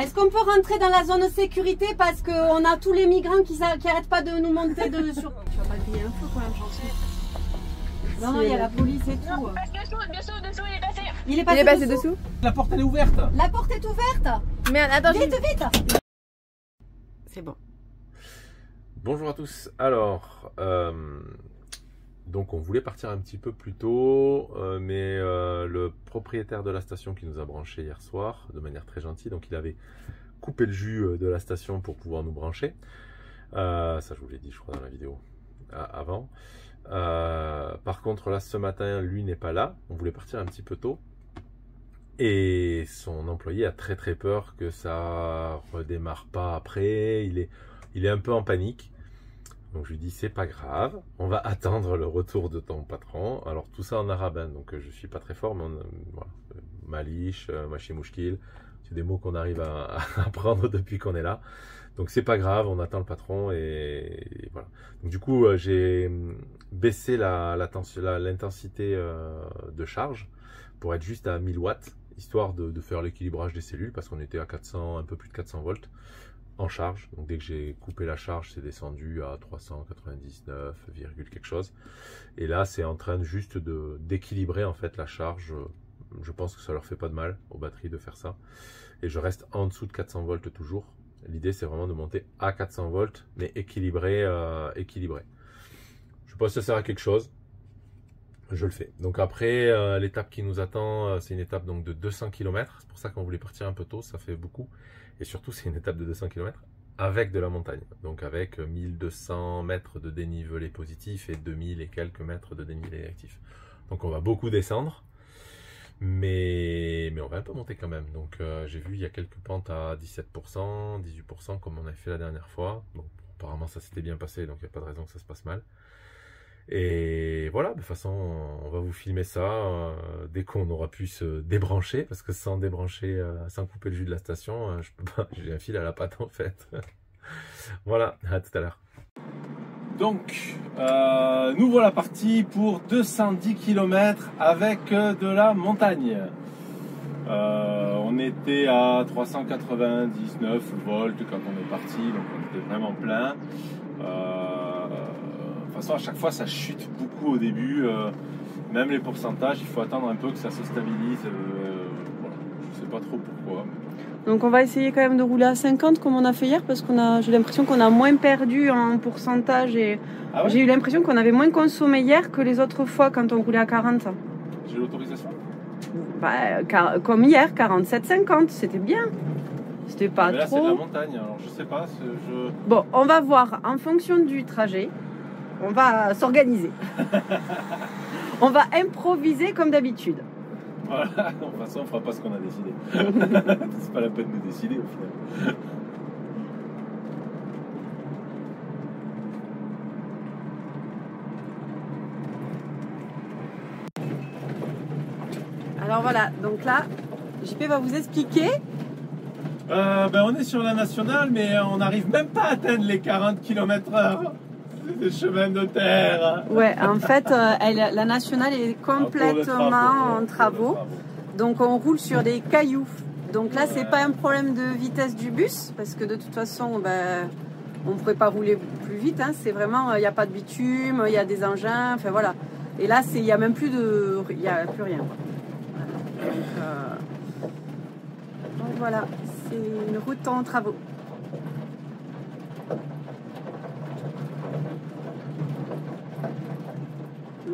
Est-ce qu'on peut rentrer dans la zone sécurité parce qu'on a tous les migrants qui n'arrêtent pas de nous monter de sur... Tu vas pas le payer un feu quand même, j'en suis. Non, non, il y a la police et tout. Non, dessous, il est passé. Il est passé dessous. La porte, elle est ouverte. La porte est ouverte. Mais attends, vite. C'est bon. Bonjour à tous. Alors... donc on voulait partir un petit peu plus tôt, mais le propriétaire de la station qui nous a branché hier soir, de manière très gentille, donc il avait coupé le jus de la station pour pouvoir nous brancher. Ça je vous l'ai dit je crois dans la vidéo avant. Par contre là ce matin, lui n'est pas là, on voulait partir un petit peu tôt. Et son employé a très peur que ça redémarre pas après, il est un peu en panique. Donc je lui dis c'est pas grave, on va attendre le retour de ton patron. Alors tout ça en arabe, hein, donc je suis pas très fort, mais voilà, malish, machimouchkil, c'est des mots qu'on arrive à apprendre depuis qu'on est là. Donc c'est pas grave, on attend le patron et voilà. Donc du coup j'ai baissé l'intensité de charge pour être juste à 1000 watts, histoire de faire l'équilibrage des cellules parce qu'on était à 400, un peu plus de 400 volts. En charge, donc dès que j'ai coupé la charge c'est descendu à 399, quelque chose et là c'est en train juste d'équilibrer en fait la charge. Je pense que ça leur fait pas de mal aux batteries de faire ça et je reste en dessous de 400 volts toujours. L'idée c'est vraiment de monter à 400 volts mais équilibré, je pense que ça sert à quelque chose, je le fais. Donc après l'étape qui nous attend c'est une étape donc de 200 km, c'est pour ça qu'on voulait partir un peu tôt, ça fait beaucoup. Et surtout, c'est une étape de 200 km avec de la montagne. Donc avec 1200 mètres de dénivelé positif et 2000 et quelques mètres de dénivelé négatif. Donc on va beaucoup descendre, mais on va un peu monter quand même. Donc j'ai vu, il y a quelques pentes à 17%, 18% comme on avait fait la dernière fois. Donc apparemment, ça s'était bien passé, donc il n'y a pas de raison que ça se passe mal. Et voilà, de toute façon, on va vous filmer ça dès qu'on aura pu se débrancher, parce que sans débrancher, sans couper le jus de la station, je peux pas, j'ai un fil à la patte en fait. Voilà, à tout à l'heure. Donc, nous voilà partis pour 210 km avec de la montagne. On était à 399 volts quand on est parti, donc on était vraiment plein. De toute façon, à chaque fois, ça chute beaucoup au début. Même les pourcentages, il faut attendre un peu que ça se stabilise. Voilà. Je ne sais pas trop pourquoi. Donc, on va essayer quand même de rouler à 50 comme on a fait hier parce qu'on a, j'ai l'impression qu'on a moins perdu en pourcentage. Et ah ouais, j'ai eu l'impression qu'on avait moins consommé hier que les autres fois quand on roulait à 40. J'ai l'autorisation comme hier, 47-50, c'était bien. C'était pas mais là, trop. C'est de la montagne, alors je sais pas. Bon, on va voir en fonction du trajet. On va s'organiser. On va improviser comme d'habitude. Voilà, de toute façon, on ne fera pas ce qu'on a décidé. C'est pas la peine de décider au final. Alors voilà, donc là, JP va vous expliquer. On est sur la nationale, mais on n'arrive même pas à atteindre les 40 km/h. Des chemins de terre. Ouais, en fait, la nationale est complètement en travaux. Donc, on roule sur des cailloux. Donc là, c'est pas un problème de vitesse du bus, parce que de toute façon, on ne pourrait pas rouler plus vite. Hein. C'est vraiment, il n'y a pas de bitume, il y a des engins, enfin voilà. Et là, il n'y a même plus de, il n'y a plus rien. Voilà. Donc voilà, c'est une route en travaux.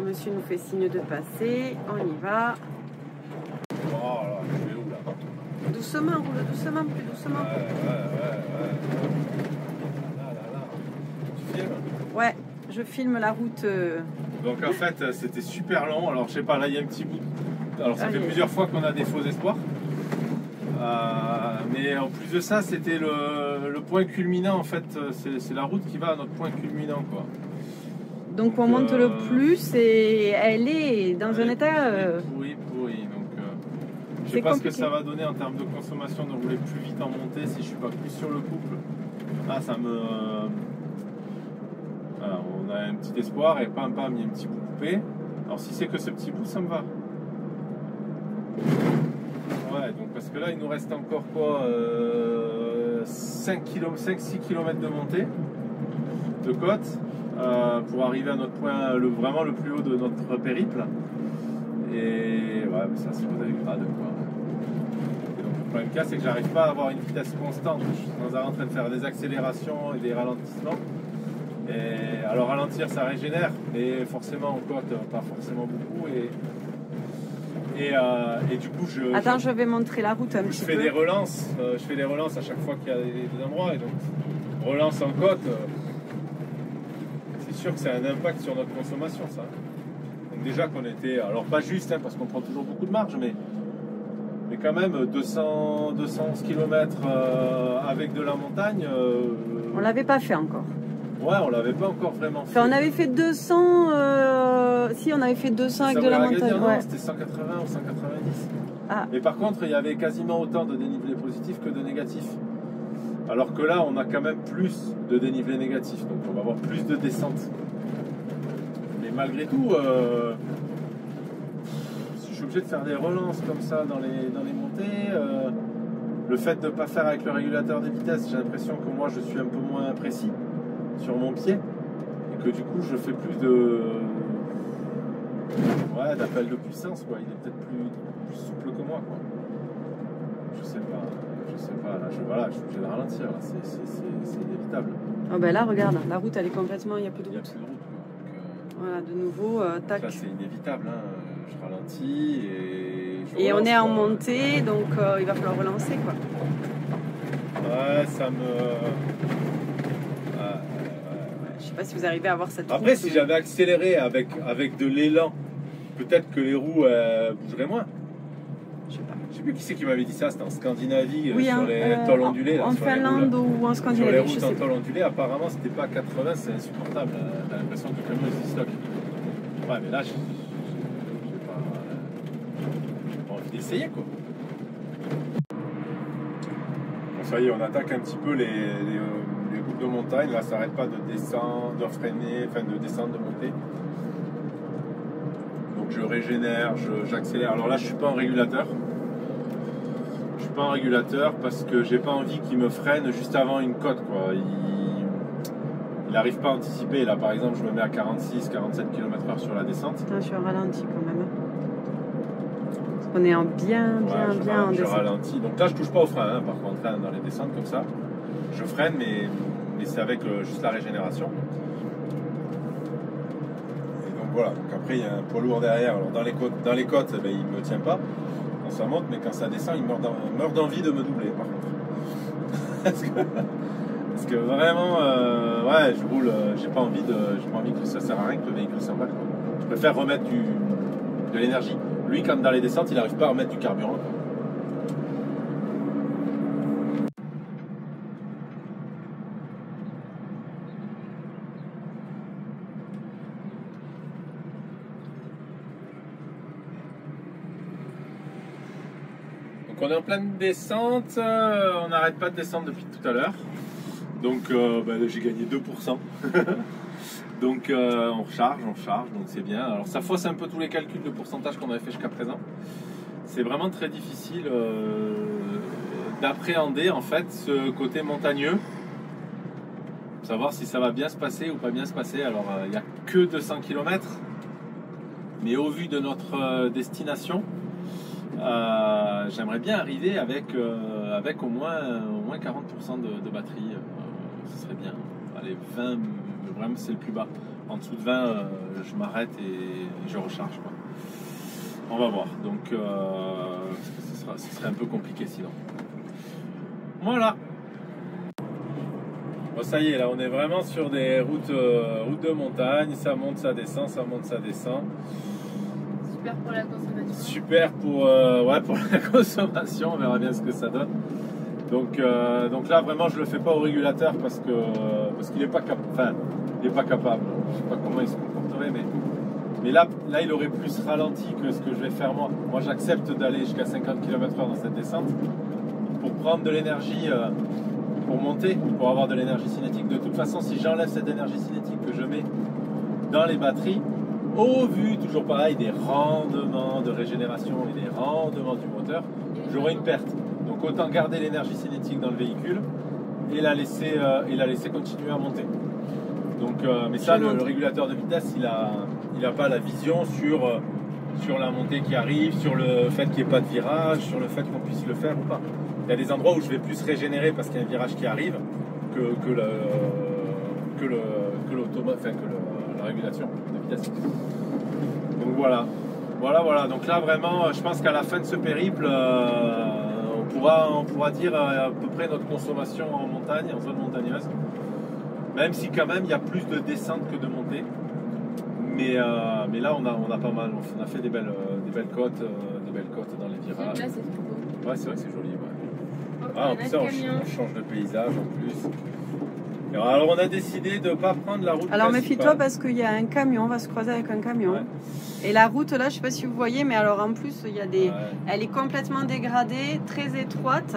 Monsieur nous fait signe de passer, on y va. Oh là, je vais où là? Doucement, roule doucement, plus doucement. Ouais. Tu filmes? Ouais, je filme la route. Donc en fait, c'était super long. Alors je sais pas, là il y a un petit bout. Alors ça fait plusieurs fois qu'on a des faux espoirs. Mais en plus de ça, c'était le point culminant en fait. C'est la route qui va à notre point culminant quoi. Donc on monte le plus et elle est dans un état... Pourri. Donc, je ne sais pas compliqué. Ce que ça va donner en termes de consommation de rouler plus vite en montée si je ne suis pas plus sur le couple. Ah, ça me... Alors, on a un petit espoir et pam, il y a un petit bout coupé. Alors si c'est que ce petit bout, ça me va. Ouais, donc parce que là, il nous reste encore quoi 5-6 km de montée de côte pour arriver à notre point vraiment le plus haut de notre périple. Et ouais, ça c'est au dégrade quoi. Et donc, le problème qu'il y a, c'est que j'arrive pas à avoir une vitesse constante. Je suis sans arrêt en train de faire des accélérations et des ralentissements. Et alors ralentir ça régénère, mais forcément en côte pas forcément beaucoup. Et du coup je... Attends, je vais montrer la route un petit peu. Des relances, je fais des relances à chaque fois qu'il y a des endroits, et donc relance en côte, c'est sûr que ça a un impact sur notre consommation ça. Donc déjà qu'on était, alors pas juste hein, parce qu'on prend toujours beaucoup de marge, mais quand même 211 km avec de la montagne... on l'avait pas fait encore. Ouais, on l'avait pas encore vraiment fait. Enfin, on avait fait 200. Si, on avait fait 200 avec de la montagne. Ouais. C'était 180 ou 190. Ah. Mais par contre, il y avait quasiment autant de dénivelé positif que de négatif. Alors que là, on a quand même plus de dénivelé négatif. Donc, on va avoir plus de descente. Mais malgré tout, si je suis obligé de faire des relances comme ça dans les montées. Le fait de ne pas faire avec le régulateur des vitesses, j'ai l'impression que moi, je suis un peu moins précis sur mon pied, et que du coup je fais plus de ouais, d'appel de puissance quoi. Il est peut-être plus souple que moi quoi. Je sais pas là, voilà, je suis obligé de ralentir là, c'est inévitable. Oh ben là regarde, la route elle est complètement, il n'y a plus de route, quoi. Donc, voilà de nouveau tac. Ça c'est inévitable hein. Je ralentis et relance, on est en quoi. Montée donc il va falloir relancer quoi. Ouais ça me... Je sais pas si vous arrivez à avoir cette... Après, route, si ou... j'avais accéléré avec de l'élan, peut-être que les roues bougeraient moins. Je sais pas. Je sais plus qui c'est qui m'avait dit ça, c'était en Scandinavie, oui, sur les tôles ondulées. En Finlande ou en Scandinavie. Sur les routes en tôles ondulées, apparemment, c'était pas 80, c'est insupportable. T'as l'impression que le camion se disloque. Ouais, mais là, j'ai pas envie d'essayer, quoi. Bon, ça y est, on attaque un petit peu les de montagne, là ça arrête pas de descendre, de freiner, enfin de descendre, de monter. Donc je régénère, j'accélère. Alors là je suis pas en régulateur. Je suis pas en régulateur parce que j'ai pas envie qu'il me freine juste avant une côte quoi. Il n'arrive pas à anticiper. Là par exemple je me mets à 46, 47 km/h sur la descente. Putain, je suis ralenti quand même. Parce qu'on est en bien en descente. Je ralentis. Donc là je touche pas au frein hein, par contre là dans les descentes comme ça. Je freine mais c'est avec juste la régénération. Et donc voilà, donc après il y a un poids lourd derrière. Alors dans les côtes eh bien, il ne me tient pas quand ça monte, mais quand ça descend il meurt d'envie de me doubler par contre. parce que vraiment ouais je roule, j'ai pas envie que ça sert à rien que le véhicule s'emballe. Je préfère remettre de l'énergie. Lui quand dans les descentes il n'arrive pas à remettre du carburant quoi. On est en pleine descente, on n'arrête pas de descendre depuis tout à l'heure. Donc j'ai gagné 2%. Donc on recharge, donc c'est bien. Alors ça fausse un peu tous les calculs de pourcentage qu'on avait fait jusqu'à présent. C'est vraiment très difficile d'appréhender en fait ce côté montagneux. Pour savoir si ça va bien se passer ou pas bien se passer. Alors il n'y a que 200 km, mais au vu de notre destination, j'aimerais bien arriver avec au moins 40% de batterie, ce serait bien. Allez, 20, vraiment c'est le plus bas. En dessous de 20, je m'arrête et je recharge quoi. On va voir. Donc ce serait un peu compliqué sinon. Voilà. Bon ça y est, là on est vraiment sur des routes de montagne. Ça monte, ça descend, ça monte, ça descend. Super pour la consommation. Super pour la consommation, on verra bien ce que ça donne. Donc là vraiment je le fais pas au régulateur parce qu'il n'est pas capable. Enfin, il n'est pas capable. Je sais pas comment il se comporterait, mais là il aurait plus ralenti que ce que je vais faire moi. Moi j'accepte d'aller jusqu'à 50 km/h dans cette descente pour prendre de l'énergie pour monter, pour avoir de l'énergie cinétique. De toute façon, si j'enlève cette énergie cinétique que je mets dans les batteries, au vu, toujours pareil, des rendements de régénération et des rendements du moteur, j'aurai une perte. Donc autant garder l'énergie cinétique dans le véhicule et la laisser, continuer à monter. Donc, mais ça, le régulateur de vitesse, il a pas la vision sur, sur la montée qui arrive, sur le fait qu'il n'y ait pas de virage, sur le fait qu'on puisse le faire ou pas. Il y a des endroits où je vais plus régénérer parce qu'il y a un virage qui arrive que la régulation de vitesse. Donc voilà. Donc là vraiment, je pense qu'à la fin de ce périple, on pourra dire à peu près notre consommation en montagne, en zone montagneuse. Même si quand même il y a plus de descente que de montée. Mais là on a pas mal, on a fait des belles côtes dans les virages. Là, ouais, c'est vrai que c'est joli. Ouais. Ah, en plus ça, on change de paysage en plus. Alors on a décidé de ne pas prendre la route. Alors méfie-toi parce qu'il y a un camion, on va se croiser avec un camion. Ouais. Et la route là, je ne sais pas si vous voyez, mais alors en plus il y a des, ouais. Elle est complètement dégradée, très étroite.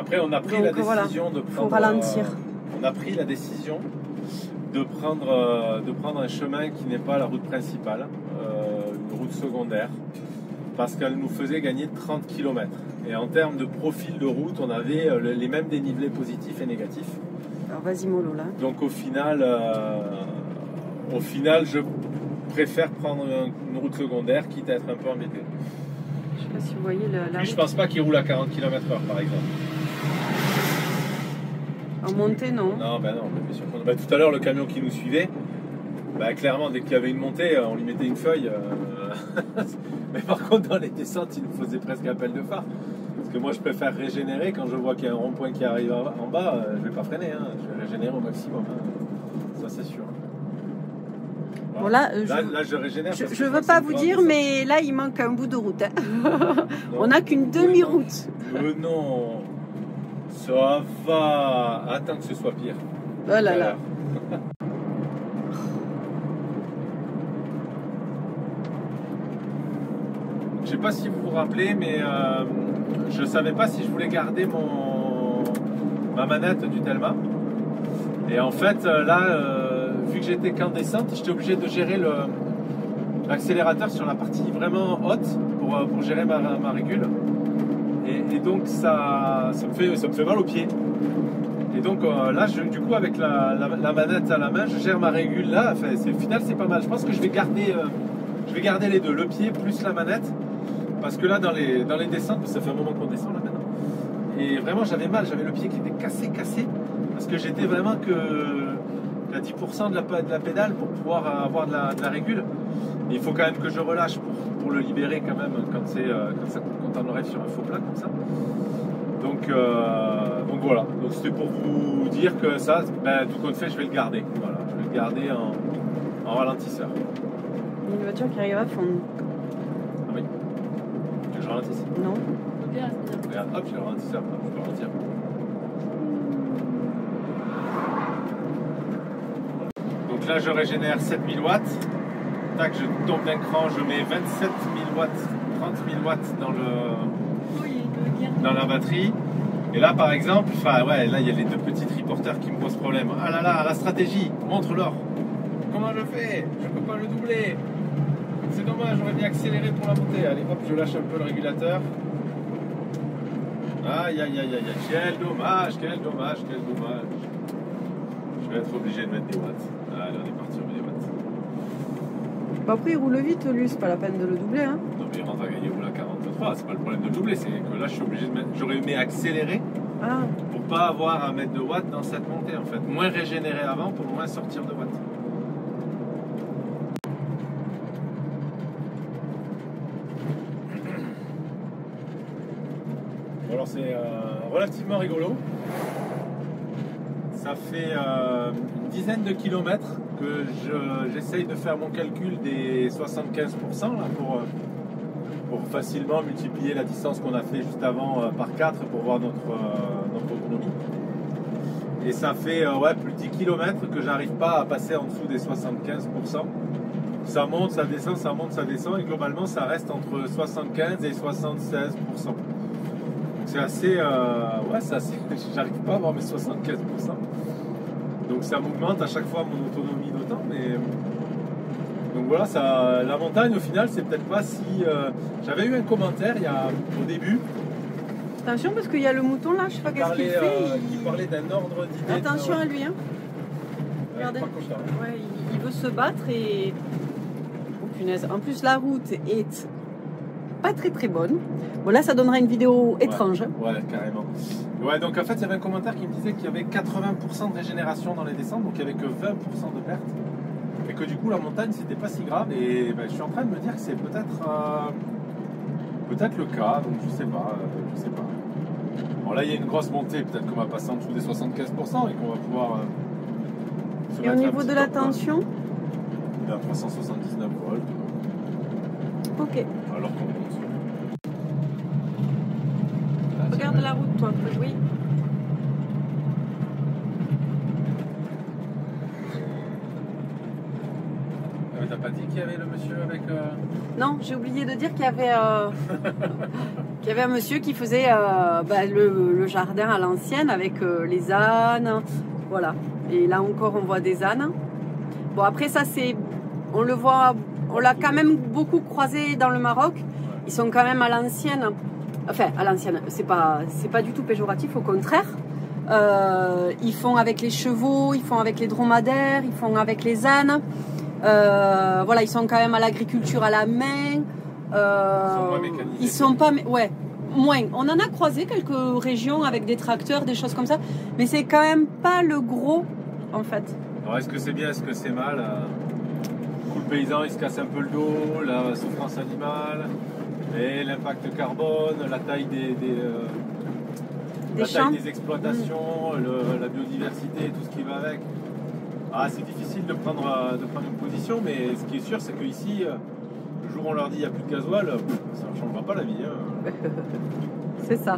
Après on a pris la décision de prendre un chemin qui n'est pas la route principale, une route secondaire, parce qu'elle nous faisait gagner 30 km. Et en termes de profil de route, on avait les mêmes dénivelés positifs et négatifs. Alors vas-y mollo là. Donc au final, je préfère prendre une route secondaire, quitte à être un peu embêté. Je sais pas si vous voyez la route. Je pense pas qu'il roule à 40 km/h par exemple. En montée, non? Non, ben non, bien sûr. Ben, tout à l'heure, le camion qui nous suivait, ben, clairement, dès qu'il y avait une montée, on lui mettait une feuille. Mais par contre, dans les descentes, il nous faisait presque appel de phare. Parce que moi, je préfère régénérer. Quand je vois qu'il y a un rond-point qui arrive en bas, je ne vais pas freiner. Hein. Je vais régénérer au maximum. Hein. Ça, c'est sûr. Bon, là, je régénère. Je ne veux pas vous dire, mais là, il manque un bout de route. Hein. On n'a qu'une demi-route. Non. Ça va. Attends que ce soit pire. Oh là là. Je sais pas si vous vous rappelez, mais je savais pas si je voulais garder ma manette du Telma. Et en fait, là, vu que j'étais qu'en descente, j'étais obligé de gérer l'accélérateur sur la partie vraiment haute pour gérer ma régule. Et donc ça me fait mal aux pieds. Et donc là, du coup, avec la manette à la main, je gère ma régule là. Enfin, au final, c'est pas mal. Je pense que je vais garder les deux, le pied plus la manette. Parce que là, dans les descentes, ça fait un moment qu'on descend là maintenant. Et vraiment, j'avais mal. J'avais le pied qui était cassé. Parce que j'étais vraiment à 10% de la pédale pour pouvoir avoir de la régule. Et il faut quand même que je relâche pour le libérer quand même quand on arrive sur un faux plat comme ça. Donc voilà. Donc c'était pour vous dire que ça, ben, tout compte fait, je vais le garder. Voilà, je vais le garder en ralentisseur. Il y a une voiture qui arrive à fond. Ah oui. Tu veux que je ralentisse? Non. Regarde, hop, j'ai le ralentisseur. Hop, je peux ralentir. Donc là, je régénère 7000 watts. Tac, je tombe d'un cran, je mets 27 000 watts, 30 000 watts dans la batterie. Et là, par exemple, ouais, là, il y a les deux petits triporteurs qui me posent problème. Ah là là, la stratégie, montre-leur. Comment je fais? Je peux pas le doubler. C'est dommage, j'aurais bien accéléré pour la montée. Allez, hop, je lâche un peu le régulateur. Aïe, aïe, aïe, aïe, aïe. Quel dommage. Je vais être obligé de mettre des watts. Allez, on est parti, on met des watts. Bah après il roule vite lui, c'est pas la peine de le doubler hein. Non mais il rentre à gagner roule à 43, c'est pas le problème de le doubler, c'est que là je suis obligé de mettre. J'aurais aimé accélérer pour pas avoir à mettre de watts dans cette montée en fait. Moins régénérer avant pour moins sortir de watts. Bon alors c'est relativement rigolo. Ça fait une dizaine de kilomètres que j'essaye de faire mon calcul des 75% là, pour facilement multiplier la distance qu'on a fait juste avant par 4 pour voir notre autonomie. Et ça fait ouais, plus de 10 km que j'arrive pas à passer en dessous des 75%. Ça monte, ça descend, ça monte, ça descend et globalement ça reste entre 75 et 76%. C'est assez, ouais, j'arrive pas à avoir mes 75%. Donc ça m'augmente à chaque fois mon autonomie d'autant. Mais donc voilà, ça, la montagne au final, c'est peut-être pas si. J'avais eu un commentaire au début Attention parce qu'il y a le mouton là, je sais pas qu'est-ce qu'il fait. Il parlait d'un ordre d'idée. Attention à lui hein. Regardez. Ouais, il veut se battre et. Oh punaise. En plus la route est pas très bonne. Bon là ça donnera une vidéo étrange. Ouais, ouais carrément. Ouais donc en fait il y avait un commentaire qui me disait qu'il y avait 80% de régénération dans les descentes, donc il n'y avait que 20% de perte. Et que du coup la montagne c'était pas si grave et ben, je suis en train de me dire que c'est peut-être.. Peut-être le cas, donc je sais pas, Bon là il y a une grosse montée, peut-être qu'on va passer en dessous des 75% et qu'on va pouvoir se. Et au niveau de la tension, il est à 379 volts. Ok. Alors qu'on monte. Regarde la route toi, oui. T'as pas dit qu'il y avait le monsieur avec... Non, j'ai oublié de dire qu'il y avait, qu'il y avait un monsieur qui faisait bah, le jardin à l'ancienne avec les ânes. Voilà. Et là encore, on voit des ânes. Bon, après ça, c'est... On le voit... On l'a quand même beaucoup croisé dans le Maroc. Ils sont quand même à l'ancienne. Enfin, à l'ancienne. C'est pas du tout péjoratif, au contraire. Ils font avec les chevaux, ils font avec les dromadaires, ils font avec les ânes. Voilà, ils sont quand même à l'agriculture à la main. Ils sont pas mécanisés. Ouais, moins. On en a croisé quelques régions avec des tracteurs, des choses comme ça, mais c'est quand même pas le gros en fait. Alors est-ce que c'est bien, est-ce que c'est mal? Du coup, le paysan il se casse un peu le dos, la souffrance animale, et l'impact carbone, la taille des champs. Taille des exploitations, la biodiversité, tout ce qui va avec. Ah, c'est difficile de prendre une position, mais ce qui est sûr, c'est qu'ici, le jour où on leur dit qu'il n'y a plus de gasoil, ça ne changera pas la vie. Hein. C'est ça.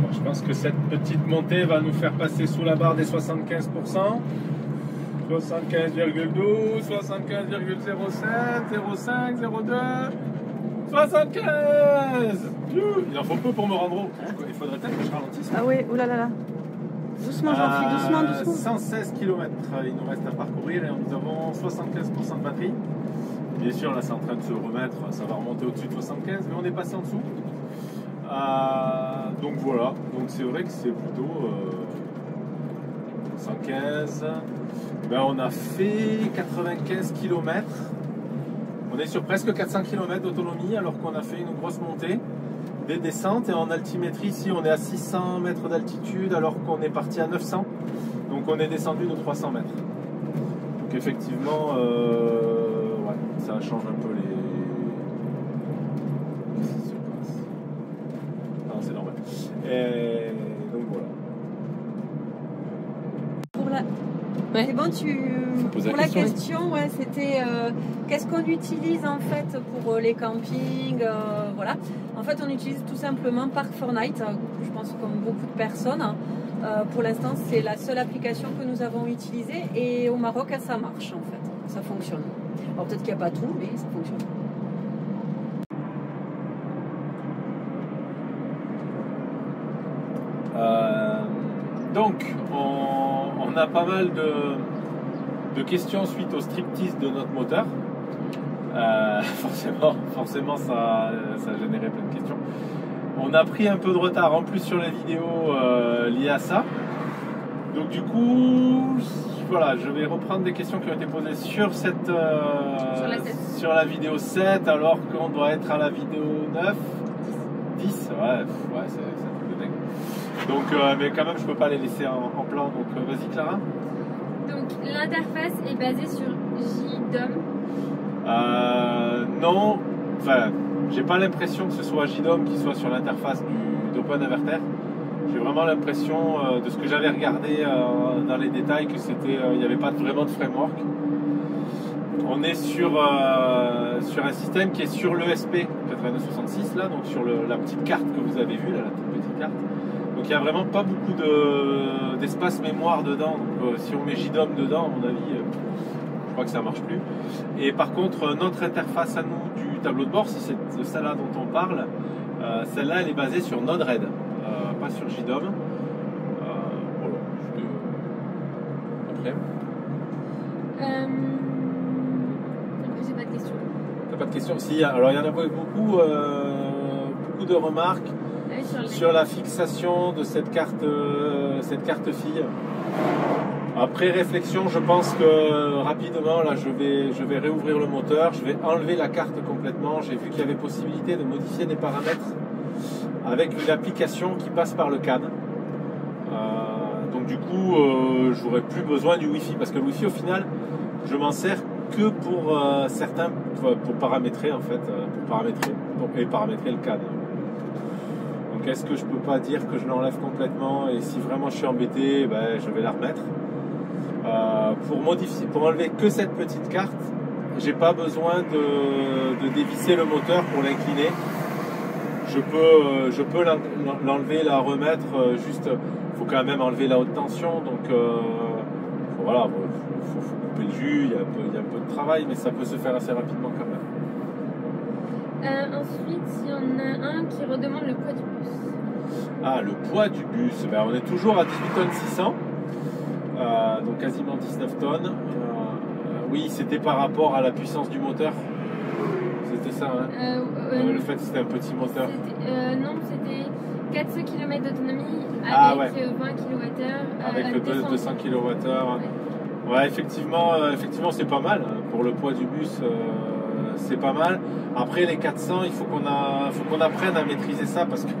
Bon, je pense que cette petite montée va nous faire passer sous la barre des 75%. 75,12, 75,07, 0,5, 0,2... 75. Il en faut peu pour me rendre haut. Il faudrait peut-être que je ralentisse. Ah oui, oulala. Là là. Doucement, Jean-Philippe, doucement. 116 km, il nous reste à parcourir et nous avons 75% de batterie. Bien sûr, là c'est en train de se remettre, ça va remonter au-dessus de 75, mais on est passé en dessous. Donc voilà, donc c'est vrai que c'est plutôt 115. Ben, on a fait 95 km. On est sur presque 400 km d'autonomie alors qu'on a fait une grosse montée, des descentes et en altimétrie ici on est à 600 mètres d'altitude alors qu'on est parti à 900, donc on est descendu de 300 mètres. Donc effectivement, ouais, ça change un peu les... Qu'est-ce qui se passe? Non, c'est normal. Et donc voilà. Pour la... Ouais. C'est bon, pour la question, ouais, c'était qu'est-ce qu'on utilise en fait pour les campings, voilà. En fait, on utilise tout simplement Park4night, je pense comme beaucoup de personnes. Pour l'instant, c'est la seule application que nous avons utilisée et au Maroc, ça marche en fait, ça fonctionne. Alors peut-être qu'il n'y a pas tout, mais ça fonctionne. Donc, on a pas mal de questions suite au striptease de notre moteur. Forcément ça a généré plein de questions. On a pris un peu de retard en plus sur les vidéos liées à ça. Donc du coup, voilà, je vais reprendre des questions qui ont été posées sur cette sur la vidéo 7 alors qu'on doit être à la vidéo 9, 10, ouais c'est un truc de dingue. Donc, mais quand même, je ne peux pas les laisser en plan. Donc, vas-y, Clara. Donc, l'interface est basée sur JDOM. Non, enfin, j'ai pas l'impression que ce soit JDOM qui soit sur l'interface d'OpenAverter. J'ai vraiment l'impression de ce que j'avais regardé dans les détails que c'était, il n'y avait pas vraiment de framework. On est sur un système qui est sur l'ESP 8966 là, donc sur la petite carte que vous avez vue là, la toute petite carte. Donc il n'y a vraiment pas beaucoup d'espace mémoire dedans. Donc, si on met JDOM dedans, à mon avis, je crois que ça ne marche plus. Et par contre, notre interface à nous du tableau de bord, si c'est celle-là dont on parle, celle-là, elle est basée sur Node-RED, pas sur JDOM. Voilà. Pas de questions. Si, alors il y en a beaucoup, beaucoup de remarques sur la fixation de cette carte fille. Après réflexion, je pense que rapidement, là, je vais réouvrir le moteur, je vais enlever la carte complètement. J'ai vu qu'il y avait possibilité de modifier des paramètres avec une application qui passe par le CAN. Donc du coup, j'aurais plus besoin du Wi-Fi parce que le Wi-Fi, au final, je m'en sers que pour certains, pour paramétrer en fait, pour paramétrer le CAN. Donc est-ce que je peux pas dire que je l'enlève complètement et si vraiment je suis embêté, ben, je vais la remettre. Pour enlever que cette petite carte, j'ai pas besoin de dévisser le moteur pour l'incliner. Je peux l'enlever, la remettre. Juste, faut quand même enlever la haute tension. Donc voilà, faut couper le jus. Il y a un peu de travail, mais ça peut se faire assez rapidement quand même. Ensuite, il y en a un qui redemande le poids du bus. Ah, le poids du bus. Ben, on est toujours à 18 600 tonnes. Donc quasiment 19 tonnes. Oui, c'était par rapport à la puissance du moteur. C'était ça, hein? Le fait que c'était un petit moteur. Non, c'était 400 km d'autonomie avec 20 kWh. Avec 200 kWh. Ouais, effectivement c'est pas mal. Pour le poids du bus, c'est pas mal. Après les 400, il faut qu'on apprenne à maîtriser ça parce que...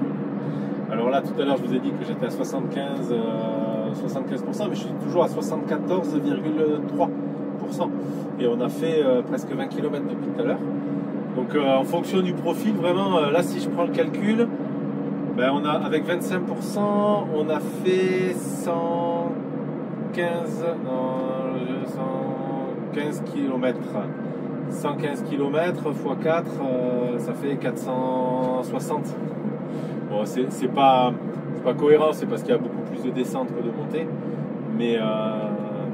Alors là, tout à l'heure, je vous ai dit que j'étais à 75%, mais je suis toujours à 74,3%. Et on a fait presque 20 km depuis tout à l'heure. Donc en fonction du profil, vraiment, là si je prends le calcul, ben, on a, avec 25%, on a fait 115 km. 115 km x 4, ça fait 460. Bon, c'est pas cohérent, c'est parce qu'il y a beaucoup plus de descente que de montée, mais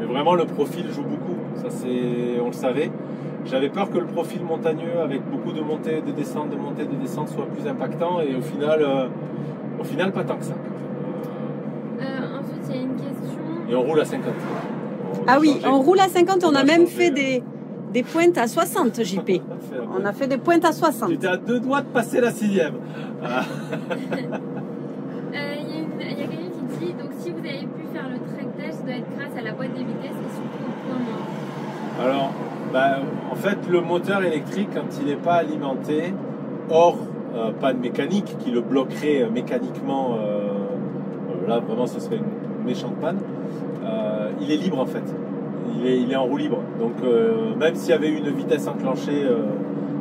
vraiment le profil joue beaucoup, ça c'est, on le savait. J'avais peur que le profil montagneux avec beaucoup de montées, de descentes, soit plus impactant et au final pas tant que ça. Ensuite il y a une question. Et on roule à 50. On roule à 50, on a même fait des pointes à 60 JP. On a fait des pointes à 60. J'étais à 2 doigts de passer la 6e. Il y a quelqu'un qui dit, donc si vous avez pu faire le tractage, ça doit être grâce à la boîte des vitesses et surtout au point mort. Alors, bah, en fait, le moteur électrique, quand il n'est pas alimenté, hors pas de mécanique qui le bloquerait mécaniquement, là vraiment ce serait une méchante panne, il est libre en fait. Il est en roue libre. Donc même s'il y avait une vitesse enclenchée,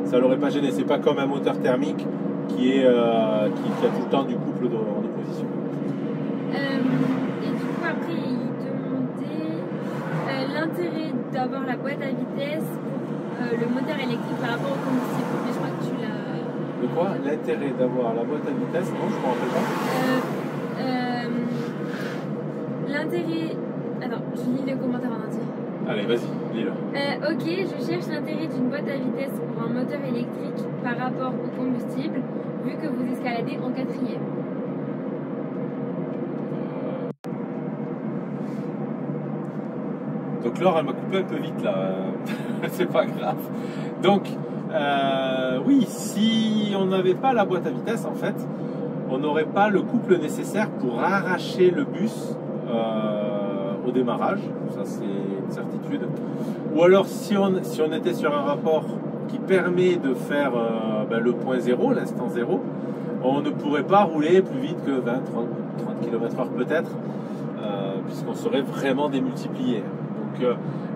ça ne l'aurait pas gêné. C'est pas comme un moteur thermique qui a tout le temps du couple en opposition. Et du coup après il demandait l'intérêt d'avoir la boîte à vitesse pour le moteur électrique par rapport au combustible. Mais je crois que tu l'as... Le quoi? L'intérêt d'avoir la boîte à vitesse? Non, je ne me rappelle pas. L'intérêt... Attends, je lis le commentaire en entier. Allez, vas-y, lis-le. Ok, je cherche l'intérêt d'une boîte à vitesse pour un moteur électrique par rapport au combustible, vu que vous escaladez en 4e. Donc Laure, elle m'a coupé un peu vite là, c'est pas grave. Donc, oui, si on n'avait pas la boîte à vitesse, en fait, on n'aurait pas le couple nécessaire pour arracher le bus au démarrage, ça c'est une certitude. Ou alors si on était sur un rapport qui permet de faire le point zéro, l'instant zéro, on ne pourrait pas rouler plus vite que 20, 30 km/h peut-être, puisqu'on serait vraiment démultiplié. Donc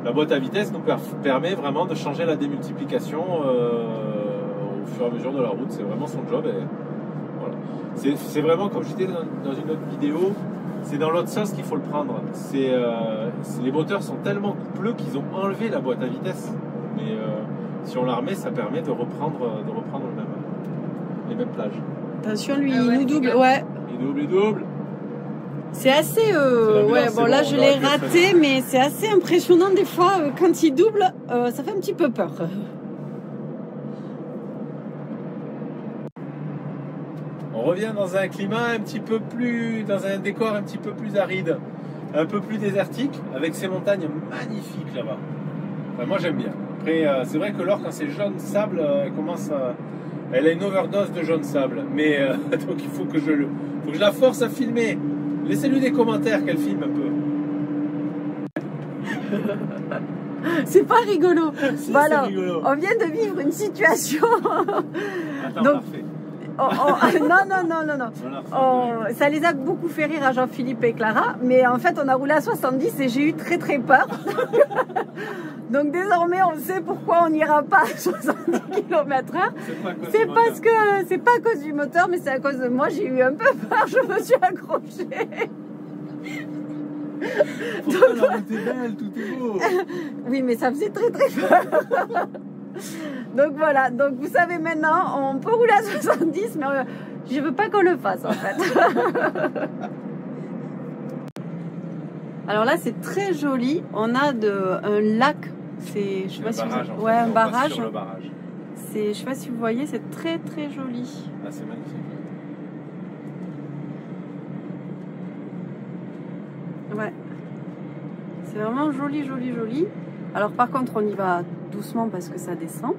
la boîte à vitesse nous permet vraiment de changer la démultiplication au fur et à mesure de la route, c'est vraiment son job. Et voilà. C'est vraiment comme j'étais dans une autre vidéo. C'est dans l'autre sens qu'il faut le prendre. Les moteurs sont tellement coupleux qu'ils ont enlevé la boîte à vitesse. Mais si on la remet, ça permet de reprendre, les mêmes plages. Attention, lui, il nous double. Ouais. Il double. C'est assez... bon, là, je l'ai raté, mais c'est assez impressionnant des fois. Quand il double, ça fait un petit peu peur. On revient dans un climat un petit peu plus, dans un décor un petit peu plus aride, un peu plus désertique, avec ces montagnes magnifiques là-bas. Enfin, moi j'aime bien. Après, c'est vrai que l'or, quand c'est jaune sable, elle commence à... Elle a une overdose de jaune sable. Mais donc il faut que je la force à filmer. Laissez-lui des commentaires qu'elle filme un peu. C'est pas rigolo. Si, voilà, rigolo. On vient de vivre une situation. Attends, donc, non, ça les a beaucoup fait rire à Jean-Philippe et Clara, mais en fait on a roulé à 70 et j'ai eu très peur. Donc désormais on sait pourquoi on n'ira pas à 70 km/h. C'est parce que c'est pas à cause du moteur, mais c'est à cause de moi. J'ai eu un peu peur, je me suis accrochée. Pourtant, la route est belle, tout est beau. Oui, mais ça faisait très peur. Donc voilà, donc vous savez maintenant, on peut rouler à 70, mais je veux pas qu'on le fasse en fait. Alors là, c'est très joli. On a un lac, c'est, je sais pas si vous... Ouais, un barrage. C'est, je sais pas si vous voyez, c'est très joli. Ah, c'est magnifique. Ouais, c'est vraiment joli. Alors par contre, on y va doucement parce que ça descend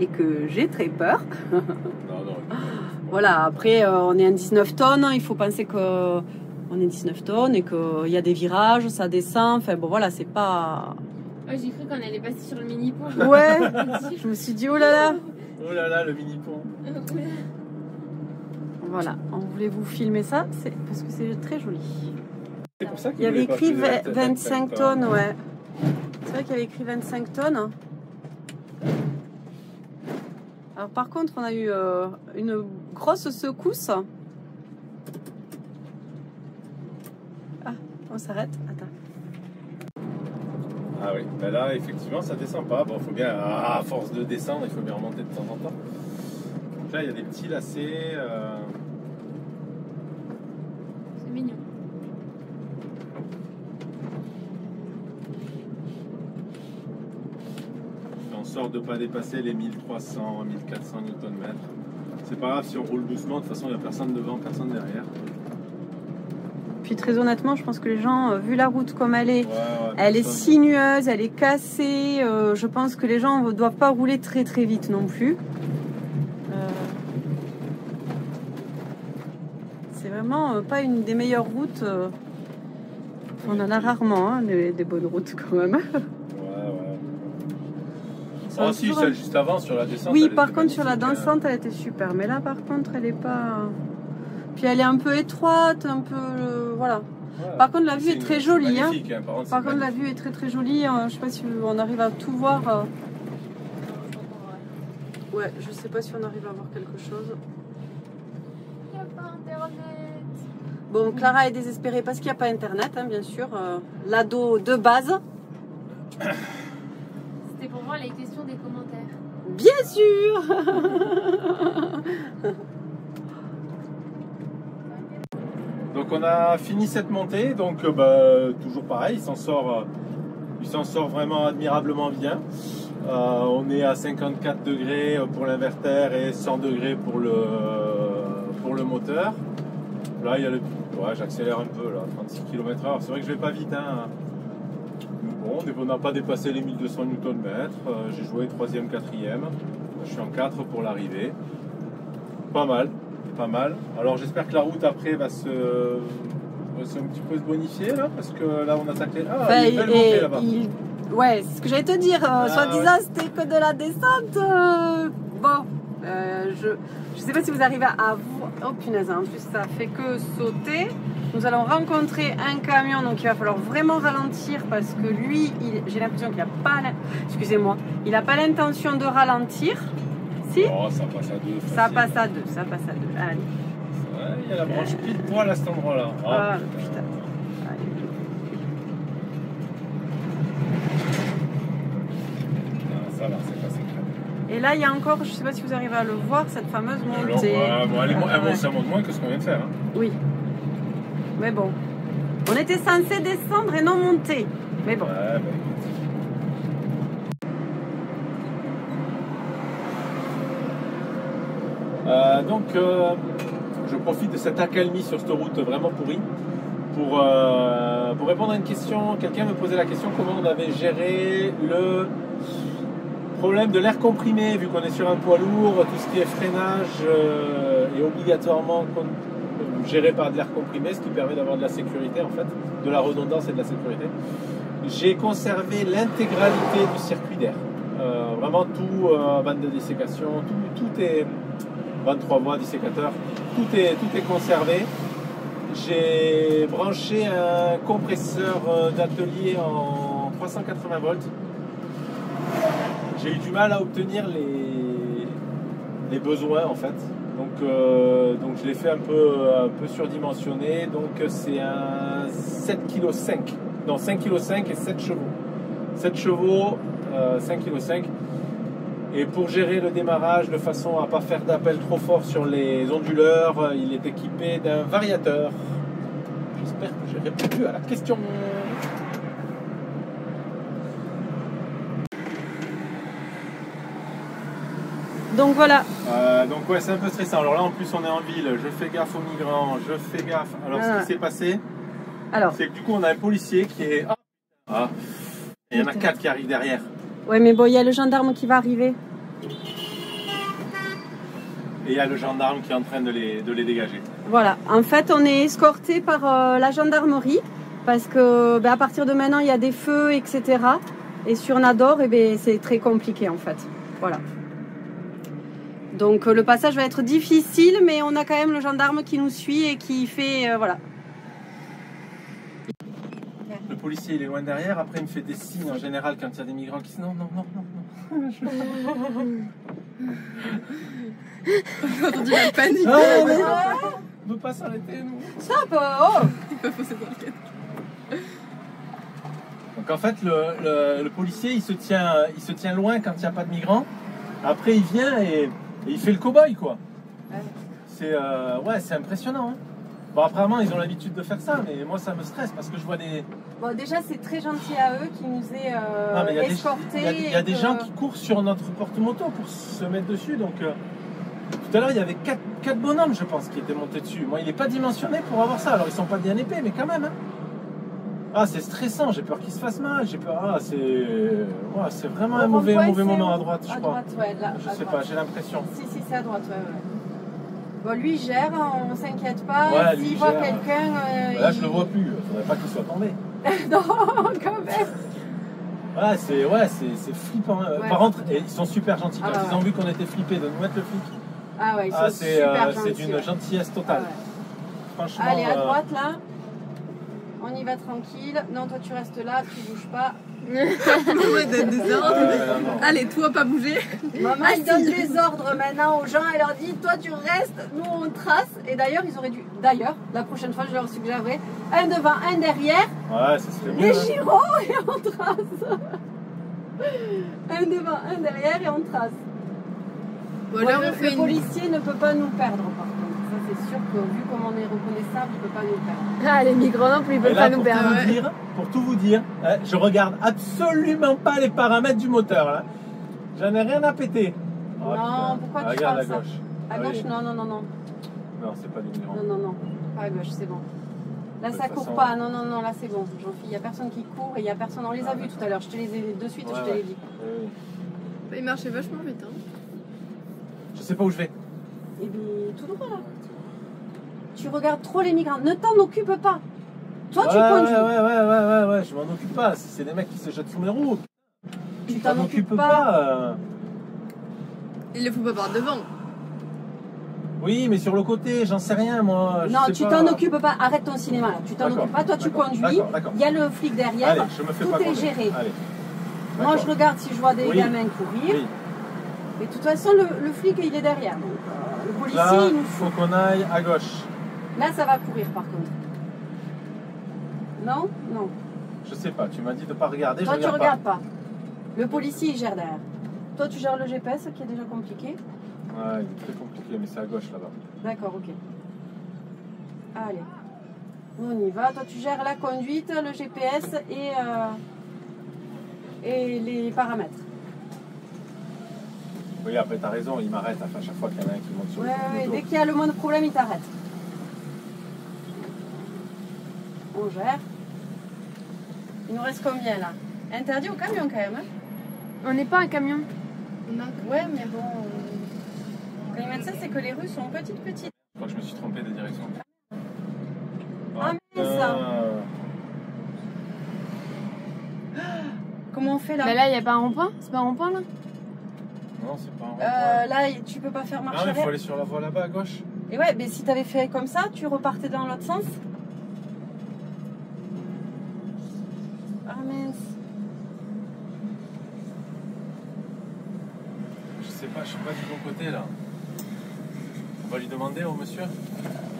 et que j'ai très peur. Non. Voilà, après on est à 19 tonnes, il faut penser que on est 19 tonnes et qu'il y a des virages, ça descend, enfin bon voilà, c'est pas... Oh, j'ai cru qu'on allait passer sur le mini-pont. Ouais, je me suis dit oh là là. Oh là là, le mini-pont. Voilà, on voulait vous filmer ça, c'est parce que c'est très joli. C'est pour ça qu'il y avait écrit 25 tonnes, ouais. C'est vrai qu'il y avait écrit 25 tonnes. Alors par contre, on a eu une grosse secousse. Ah, on s'arrête. Attends. Ah oui, ben là, effectivement, ça descend pas. Bon, faut bien, à force de descendre, il faut bien remonter de temps en temps. Donc là, il y a des petits lacets. C'est mignon. De ne pas dépasser les 1300, 1400 Nm. C'est pas grave si on roule doucement, de toute façon il n'y a personne devant, personne derrière. Puis très honnêtement, je pense que les gens, vu la route comme elle est, elle est sinueuse, elle est cassée, je pense que les gens ne doivent pas rouler très vite non plus. C'est vraiment pas une des meilleures routes. On en a rarement, hein, des bonnes routes quand même. Oh si, celle juste avant sur la descente. Oui, par contre sur la descente elle était super, mais là par contre elle est pas... Puis elle est un peu étroite, un peu... voilà. Ouais, par contre la vue est très jolie. Hein. Par contre la vue est très jolie, je sais pas si on arrive à tout voir. Ouais, je sais pas si on arrive à voir quelque chose. Il n'y a pas internet. Bon, Clara est désespérée parce qu'il n'y a pas internet, hein, bien sûr. L'ado de base. Pour voir les questions des commentaires. Bien sûr. Donc on a fini cette montée, donc toujours pareil, il s'en sort vraiment admirablement bien. On est à 54 degrés pour l'inverter et 100 degrés pour le moteur. Là il y a le... Ouais, j'accélère un peu là, 36 km/h. C'est vrai que je vais pas vite, hein. Bon, on n'a pas dépassé les 1200 Nm, j'ai joué 3e, 4e, je suis en 4 pour l'arrivée. Pas mal. Alors j'espère que la route après va se un petit peu se bonifier là, parce que là on a taclé... Ah, ben, il est monté là-bas. Ouais, c'est ce que j'allais te dire, soi-disant c'était que de la descente. Bon, je sais pas si vous arrivez à... Oh punaise, en plus ça fait que sauter. Nous allons rencontrer un camion, donc il va falloir vraiment ralentir parce que lui, j'ai l'impression qu'il n'a pas, excusez-moi, il n'a pas l'intention de ralentir. Si ? Oh, ça passe à deux. Facile. Ça passe à deux. Allez. Ouais, il y a la branche pile poil à cet endroit-là. Oh, ah, putain. Allez. Ça va, c'est passé. Et là, il y a encore, je ne sais pas si vous arrivez à le voir, cette fameuse montée. Alors, bon, ça monte moins que ce qu'on vient de faire. Hein. Oui. Mais bon, on était censé descendre et non monter. Mais bon. Ouais, donc, je profite de cette accalmie sur cette route vraiment pourrie pour répondre à une question. Quelqu'un me posait la question comment on avait géré problème de l'air comprimé, vu qu'on est sur un poids lourd, tout ce qui est freinage est obligatoirement géré par de l'air comprimé, ce qui permet d'avoir de la sécurité en fait, de la redondance et de la sécurité. J'ai conservé l'intégralité du circuit d'air, vraiment tout, bande de dissécation, tout est 23 voies, dissécateur, tout est conservé. J'ai branché un compresseur d'atelier en 380 volts. J'ai eu du mal à obtenir les besoins en fait. Donc je l'ai fait un peu surdimensionné. Donc c'est un 5,5 kg et 7 chevaux. 7 chevaux, 5,5 kg. Et pour gérer le démarrage de façon à ne pas faire d'appel trop fort sur les onduleurs, il est équipé d'un variateur. J'espère que j'ai répondu à la question. Donc voilà. Donc ouais, c'est un peu stressant. Alors là en plus on est en ville, je fais gaffe aux migrants, je fais gaffe. Alors ce qui s'est passé, c'est que du coup on a un policier qui est... Ah. Et il y en a 4 qui arrivent derrière. Ouais, mais bon, il y a le gendarme qui va arriver. Et il y a le gendarme qui est en train de les dégager. Voilà, en fait, on est escorté par la gendarmerie parce que à partir de maintenant, il y a des feux, etc. Et sur Nador, c'est très compliqué en fait. Voilà. Donc le passage va être difficile, mais on a quand même le gendarme qui nous suit et qui fait... voilà. Le policier il est loin derrière, après il me fait des signes en général quand il y a des migrants qui disent non, non, non, non, non. J'ai entendu la panique. Non, non, non. On ne peut pas s'arrêter, nous. Ça va, oh. Il peut poser dans le cadre. Donc en fait, le policier il se tient loin quand il n'y a pas de migrants. Après il vient et il fait le cow-boy quoi. Ouais. C'est ouais, c'est impressionnant. Hein. Bon, apparemment, ils ont l'habitude de faire ça, mais moi, ça me stresse parce que je vois des... Bon, déjà, c'est très gentil à eux qui nous aient escortés. Il y a des gens qui courent sur notre porte-moto pour se mettre dessus. Donc, tout à l'heure, il y avait 4 bonhommes, je pense, qui étaient montés dessus. Moi, il n'est pas dimensionné pour avoir ça. Alors, ils sont pas bien épais, mais quand même. Hein. Ah, c'est stressant. J'ai peur qu'ils se fassent mal. J'ai peur... Ah, c'est... Ouais, c'est vraiment un mauvais moment à droite, je crois. À droite, ouais. Là, je sais pas, j'ai l'impression. Si, si, c'est à droite, ouais, ouais. Bon, lui gère, on s'inquiète pas, s'il voit quelqu'un... Là, je le vois plus, faudrait pas qu'il soit tombé. Non, quand même. Ouais, c'est flippant. Ouais. Par contre, ils sont super gentils. Quand ils ont vu qu'on était flippés de nous mettre le flic... Ah ouais, ils sont super gentils. C'est d'une gentillesse totale. Ah ouais. Franchement... Allez, à droite, là. On y va tranquille. Non, toi, tu restes là, tu bouges pas. Des ordres. Allez, toi, pas bouger. Maman, elle donne des ordres maintenant aux gens. Elle leur dit, toi, tu restes, nous, on trace. Et d'ailleurs, ils auraient dû... D'ailleurs, la prochaine fois, je leur suggérerai un devant, un derrière. Ouais, ça serait bien. Les chirots, hein. Et on trace. Un devant, un derrière et on trace. Voilà, bon, le policier ne peut pas nous perdre, par contre. Ça, c'est sûr que vu comment on est reconnaissable, il ne peut pas nous perdre. Ah, les migrants non plus, ils ne peuvent pas nous perdre. Pour tout vous dire, je regarde absolument pas les paramètres du moteur. Là. J'en ai rien à péter. Oh, non, putain. Pourquoi tu parles ça? À gauche, oui. Non, non, non, non. Non, c'est pas les migrants. Non, non, non. Pas à gauche, c'est bon. Là, ça court façon... pas. Non, non, non, là, c'est bon. Il n'y a personne qui court et il n'y a personne. On les a vus tout à l'heure. Je te les ai de suite, ouais, je te les dis. Ouais. Ils marchaient vachement vite. Hein. Je sais pas où je vais. Et bien, tout droit là. Tu regardes trop les migrants. Ne t'en occupe pas. Toi, tu conduis. Ouais, je m'en occupe pas. Si c'est des mecs qui se jettent sous mes roues, tu t'en occupes pas. Il ne faut pas voir devant. Oui, mais sur le côté, j'en sais rien, moi. Non, tu t'en occupes pas. Arrête ton cinéma là. Tu t'en occupes pas. Toi, tu conduis. Il y a le flic derrière. Allez, je me fais pas conduire. Tout est géré. Allez. Moi, je regarde si je vois des gamins courir. Oui. Mais de toute façon, le flic, il est derrière. Donc, le policier, là, il nous faut qu'on aille à gauche. Là, ça va courir, par contre. Non? Non. Je sais pas, tu m'as dit de pas regarder. Toi, tu regardes pas. Le policier, il gère derrière. Toi, tu gères le GPS, qui est déjà compliqué. Ouais, il est très compliqué, mais c'est à gauche, là-bas. D'accord, ok. Allez. On y va. Toi, tu gères la conduite, le GPS et les paramètres. Oui, après, t'as raison, il m'arrête à chaque fois qu'il y en a un qui monte sur le dos. Dès qu'il y a le moins de problème, il t'arrête. On gère. Il nous reste combien, là? Interdit au camion, quand même, hein? On n'est pas un camion. Ouais, mais bon. Le problème de ça, c'est que les rues sont petites. Je crois que je me suis trompé de direction. Ah, mais ça. Comment on fait là? Bah là, il n'y a pas un rond-point? C'est pas un rond-point là? Non, c'est pas un rond-point. Là, tu peux pas faire marche arrière. Non, il faut aller sur la voie là-bas à gauche. Et ouais, mais si t'avais fait comme ça, tu repartais dans l'autre sens. Ah mince. Je suis pas du bon côté là. On va lui demander au monsieur.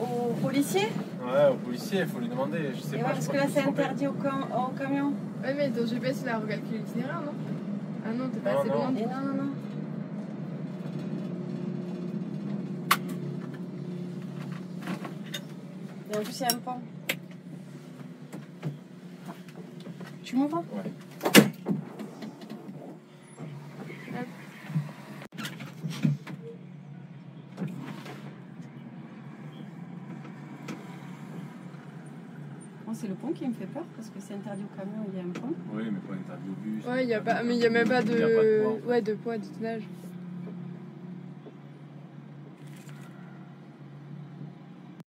Au policier? Ouais, au policier, il faut lui demander. Je sais pas. Ouais, parce que là, c'est interdit au camion. Ouais, mais ton GPS, il a recalculé l'itinéraire, non? Ah non, t'es pas assez loin. Non. Et en plus, il y a un pont. Tu m'entends? Ouais. C'est le pont qui me fait peur parce que c'est interdit au camion, il y a un pont. Oui, mais pas interdit au bus. Ouais, y a pas, mais il n'y a même pas de, poids, en fait. Ouais, de poids, de tonnage.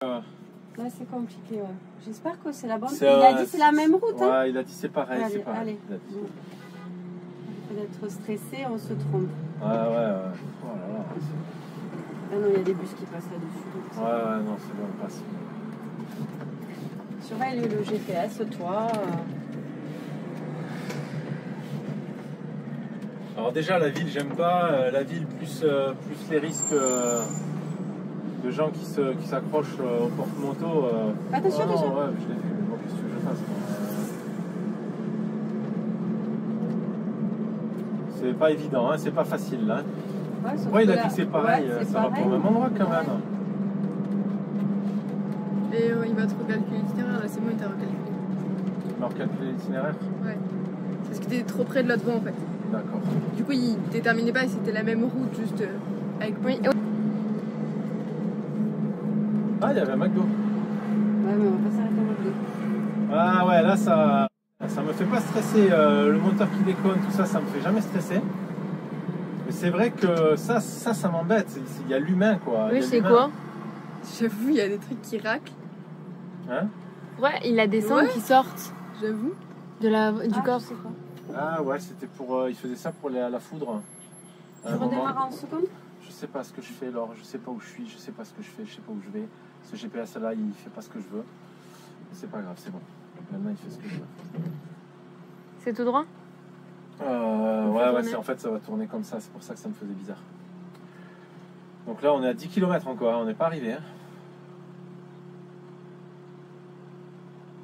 Là, c'est compliqué, ouais. J'espère que c'est la bonne. Il a dit c'est la même route. Ouais, hein. Il a dit c'est pareil. Allez, c'est pareil. Allez. Peut-être stressé, on se trompe. Ouais, ouais, ouais. Oh là là. Ah non, il y a des bus qui passent là-dessus. Donc ouais, non, c'est bon, on passe. Surveille le GPS, toi. Alors déjà la ville, j'aime pas. La ville plus les risques de gens qui s'accrochent au porte-moto. Attention, ah, déjà. Ouais, je l'ai vu, mais bon, qu'est-ce que je fasse? C'est pas évident, hein, c'est pas facile là. Hein. Ouais, ouais, il a dit que c'est pareil, ouais, ça va pour le même endroit quand même. Ouais. Et il va te recalculer l'itinéraire, là c'est bon, il t'a recalculé. Il m'a recalculé l'itinéraire? Ouais. Parce que t'es trop près de l'autre voie en fait. D'accord. Du coup, il déterminait pas si c'était la même route, juste avec point. Ah, il y avait un McDo. Ouais, mais on va pas s'arrêter au McDo. Ah ouais, là ça me fait pas stresser. Le moteur qui déconne, tout ça, ça me fait jamais stresser. Mais c'est vrai que ça m'embête. Il y a l'humain quoi. Oui, c'est quoi? J'avoue, il y a des trucs qui raclent. Hein? Ouais, il a des sangs qui sortent. J'avoue. Du corps, c'est quoi? Ah ouais, c'était pour. Il faisait ça pour la foudre. Tu redémarres en seconde? Je sais pas ce que je fais, Laure. Je sais pas où je suis. Je sais pas ce que je fais. Je sais pas où je vais. Ce GPS là, il fait pas ce que je veux. C'est pas grave, c'est bon. Maintenant, il fait ce que je veux. C'est tout droit? Ouais, en fait, ça va tourner comme ça. C'est pour ça que ça me faisait bizarre. Donc là, on est à 10 km encore. On n'est pas arrivé. Hein.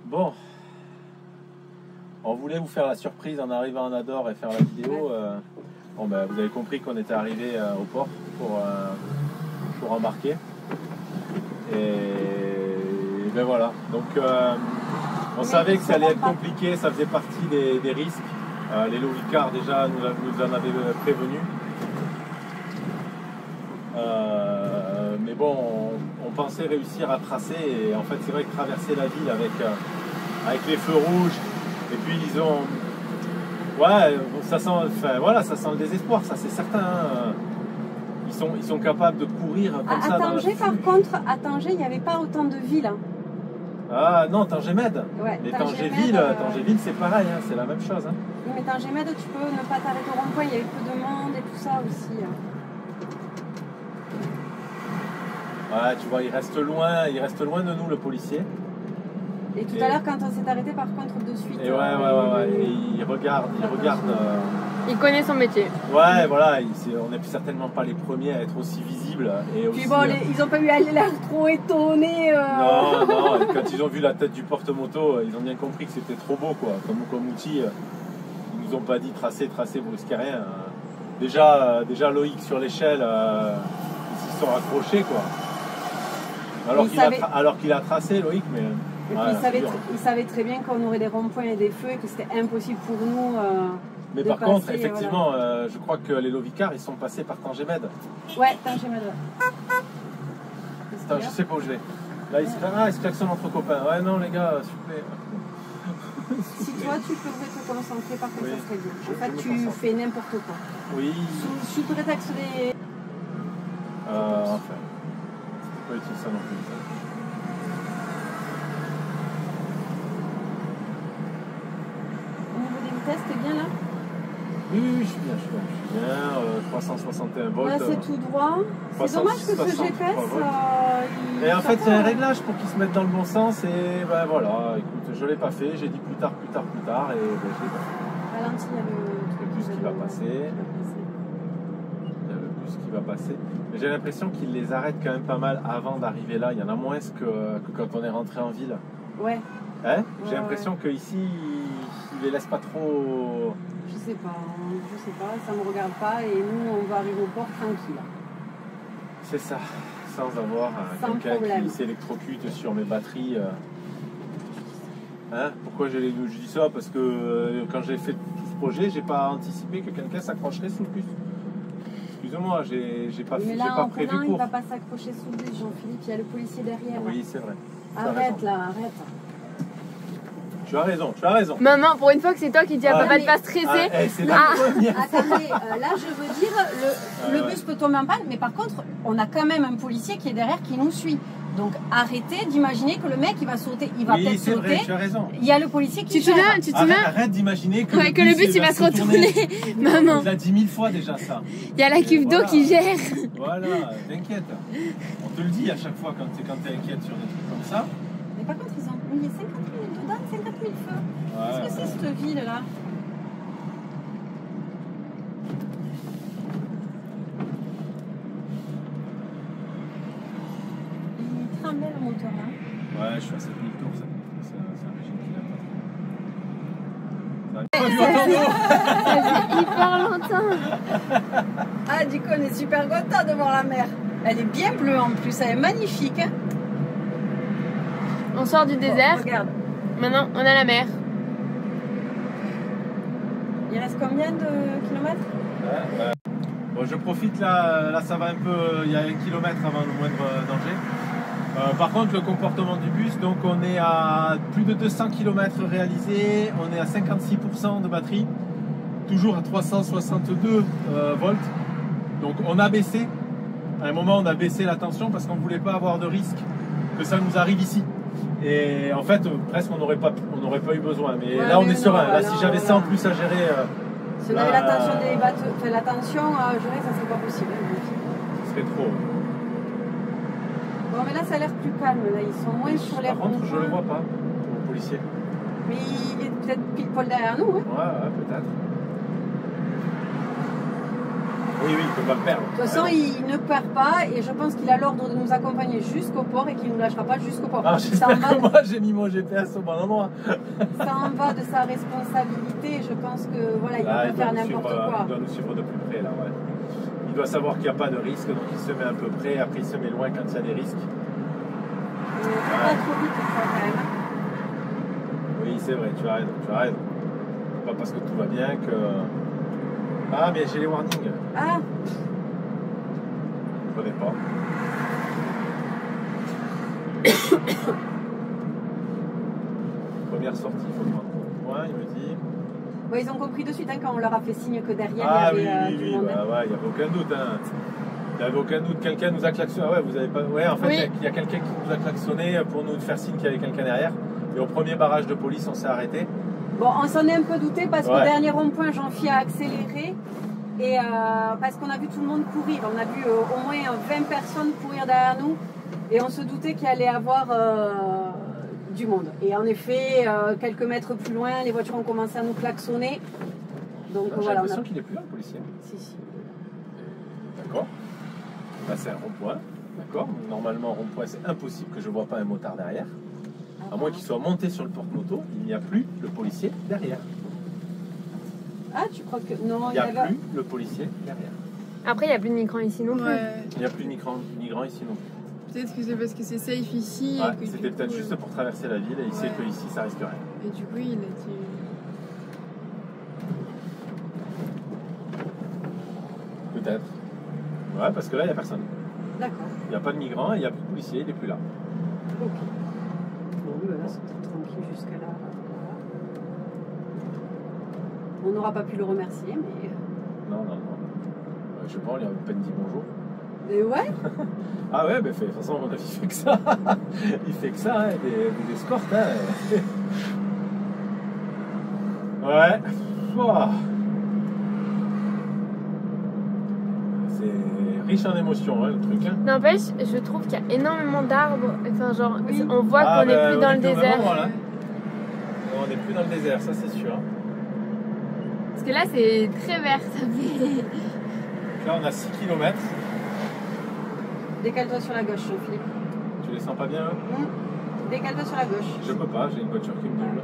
Bon, on voulait vous faire la surprise en arrivant à Nador et faire la vidéo. Bon, ben, vous avez compris qu'on était arrivé au port pour embarquer. Et ben voilà. Donc, on savait que ça allait être compliqué. Ça faisait partie des risques. Les Lovicar déjà nous en avaient prévenu. Mais bon, on pensait réussir à tracer et en fait c'est vrai que traverser la ville avec les feux rouges et puis ils ont ça sent, enfin, voilà, ça sent le désespoir, ça c'est certain, hein. Ils sont capables de courir comme ça. À Tanger par contre, à Tanger il n'y avait pas autant de villes, hein. Ah non, Tanger Med. Ouais, mais Tanger Ville c'est pareil, hein, c'est la même chose, hein. Oui, mais Tanger Med tu peux ne pas t'arrêter au rond-point, il y avait peu de monde et tout ça aussi, hein. Ouais, tu vois, il reste loin de nous, le policier. Et tout à l'heure, quand on s'est arrêté, par contre, de suite. Et ouais. Et il regarde. Il connaît son métier. Ouais, voilà, on n'est certainement pas les premiers à être aussi visibles. Et puis aussi, bon, ils n'ont pas eu l'air trop étonnés. Non, et quand ils ont vu la tête du porte-moto, ils ont bien compris que c'était trop beau, quoi. Comme outil, ils nous ont pas dit tracer, brusquer rien. Déjà, Loïc sur l'échelle, ils se sont accrochés, quoi. Alors qu'il a tracé, Loïc, mais... Et puis il savait très bien qu'on aurait des ronds-points et des feux et que c'était impossible pour nous mais par contre, effectivement, voilà. Je crois que les Lovicar, ils sont passés par Tanger Med. Ouais, Tanger Med, ouais. Attends, je sais pas où je vais. Là, ils se claquent entre copains. Ouais, non, les gars, s'il vous plaît. Si toi tu pouvais te concentrer par contre, oui, ça serait bien. En fait, tu fais n'importe quoi. Oui. Sous prétexte des. Enfin. C'est pas utile ça non plus. Au niveau des vitesses, t'es bien là? Oui, oui, je suis bien, je suis bien. Je suis bien 361 volts. Là, c'est tout droit. C'est dommage que ce GPS. Et en fait, il y a un réglage pour qu'il se mette dans le bon sens. Et ben voilà, écoute, je ne l'ai pas fait. J'ai dit plus tard. Et ben, je l'ai pas fait. Valentin, il y a le bus qui va passer. Il y a le bus qui va passer. Mais j'ai l'impression qu'il les arrête quand même pas mal avant d'arriver là. Il y en a moins que quand on est rentré en ville. Ouais. Hein, ouais, j'ai l'impression qu'ici, il les laisse pas trop. Je sais pas, ça me regarde pas et nous on va arriver au port tranquille. C'est ça, sans avoir quelqu'un qui s'électrocute sur mes batteries. Hein? Pourquoi je dis ça? Parce que quand j'ai fait tout ce projet, j'ai pas anticipé que quelqu'un s'accrocherait sous le bus. Excusez-moi, j'ai pas prévu pour. Mais là, il va pas s'accrocher sous le bus, Jean-Philippe, il y a le policier derrière. Oui, c'est vrai. Arrête là, arrête. Tu as raison, tu as raison. Maman, pour une fois que c'est toi qui dis à papa de pas stresser. C'est la première. Attendez, là je veux dire, le bus peut tomber en panne, mais par contre, on a quand même un policier qui est derrière, qui nous suit. Donc arrêtez d'imaginer que le mec il va sauter, il va peut-être sauter. Vrai, tu as raison. Il y a le policier qui suit. Arrête d'imaginer que, ouais, que le bus il va se retourner. Maman. Il l'a dit 1000 fois déjà ça. Il y a la cuve d'eau qui gère. Voilà, t'inquiète. On te le dit à chaque fois quand t'es inquiète sur des trucs comme ça. Mais par contre, ils ont mis 50 000 dedans, 50 000 feux. Qu'est-ce que c'est cette ville-là? Il tremblait le moteur, là. Ouais, je suis à 7000 tours, c'est un régime qui n'a pas. Ça fait hyper longtemps. Ah, du coup, on est super content de voir la mer. Elle est bien bleue en plus, elle est magnifique, hein. On sort du désert. Regarde. Maintenant, on a la mer. Il reste combien de kilomètres? Bon, je profite là, ça va un peu. Il y a 1 km avant le moindre danger. Par contre, le comportement du bus, donc on est à plus de 200 km réalisés. On est à 56% de batterie, toujours à 362 volts. Donc on a baissé. À un moment, on a baissé la tension parce qu'on ne voulait pas avoir de risque que ça nous arrive ici. Et en fait, presque on n'aurait pas eu besoin. Mais ouais, là, on est serein. Là, si j'avais ça en plus à gérer. Si on avait la tension des bateaux, enfin, la tension à gérer, ça serait pas possible. Ça serait trop. Bon, mais là, ça a l'air plus calme. Là, ils sont moins sur les routes. Par contre, je le vois pas, le policier. Mais il est peut-être pile poil derrière nous. Hein. Ouais, peut-être. Oui, oui, il ne peut pas me perdre. De toute façon, il ne perd pas et je pense qu'il a l'ordre de nous accompagner jusqu'au port et qu'il ne nous lâchera pas jusqu'au port. Ah, j'espère que moi, j'ai mis mon GPS au bon endroit. Ça en va de sa responsabilité. Je pense que voilà, il ne peut pas faire n'importe quoi. Il doit nous suivre de plus près, là, ouais. Il doit savoir qu'il n'y a pas de risque, donc il se met à peu près. Après, il se met loin quand il y a des risques. Il ne faut pas trop vite, ça, quand même. Oui, c'est vrai, tu as raison, tu as raison. Pas parce que tout va bien que... Ah, mais j'ai les warnings. Ah. Je ne connais pas. Première sortie, il faut prendre le point, il me dit. Ouais, ils ont compris de suite hein, quand on leur a fait signe que derrière. Ah, il y avait, oui, oui, bah, ouais, il n'y avait aucun doute. Hein. Il n'y avait aucun doute. Quelqu'un nous a klaxonné. Ah, ouais, vous avez pas... ouais, en fait, oui. Il y a quelqu'un qui nous a klaxonné pour nous faire signe qu'il y avait quelqu'un derrière. Et au premier barrage de police, on s'est arrêté. Bon, on s'en est un peu douté parce qu'au dernier rond-point, Jean-Phi a accéléré et parce qu'on a vu tout le monde courir. On a vu au moins 20 personnes courir derrière nous et on se doutait qu'il allait y avoir du monde. Et en effet, quelques mètres plus loin, les voitures ont commencé à nous klaxonner. Donc voilà. J'ai l'impression qu'il n'est plus là, le policier. Si, si. D'accord. Là, c'est un rond-point. D'accord. Normalement, rond-point, c'est impossible que je ne vois pas un motard derrière. À moins qu'il soit monté sur le porte-moto, il n'y a plus le policier derrière. Ah, tu crois que... Non, il n'y a plus le policier derrière. Après, il n'y a plus de migrants ici non plus. Il n'y a plus de migrants ici non plus. Peut-être que c'est parce que c'est safe ici. Ouais, c'était peut-être juste pour traverser la ville et il sait que ici ça risque rien. Et du coup, il a dit... Peut-être. Ouais, parce que là, il n'y a personne. D'accord. Il n'y a pas de migrants, il n'y a plus de policier, il n'est plus là. Ok. Voilà, c'était tranquille jusqu'à là. On n'aura pas pu le remercier, mais... Non. Je sais pas, on lui a à peine dit bonjour. Et ouais. Ah ouais, mais de toute façon, à mon avis, il fait que ça. Il fait que ça, hein, des escortes. Hein. Ouais. C'est riche en émotions, hein, le truc. Hein. N'empêche, je trouve qu'il y a énormément d'arbres. Enfin, genre, oui. On voit qu'on n'est plus dans le désert. Voilà. On n'est plus dans le désert, ça c'est sûr. Parce que là, c'est très vert, ça fait... Là, on a 6 km. Décale-toi sur la gauche, Philippe. Tu les sens pas bien, hein? Mmh. Décale-toi sur la gauche. Je peux pas, j'ai une voiture qui me double.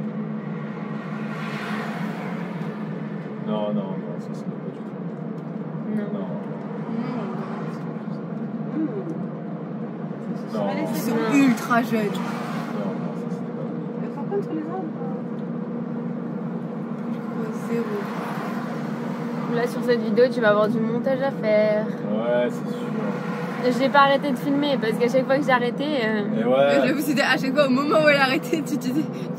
Non, ça c'est pas du tout. Non. Ils sont ultra jeunes. Non, ça c'est pas du tout. Elles sont contre les arbres. Zéro. Là, sur cette vidéo, tu vas avoir du montage à faire. Ouais, c'est sûr. Je n'ai pas arrêté de filmer parce qu'à chaque fois que j'ai arrêté. Ouais. J'avoue, c'était à chaque fois au moment où elle a arrêté, tu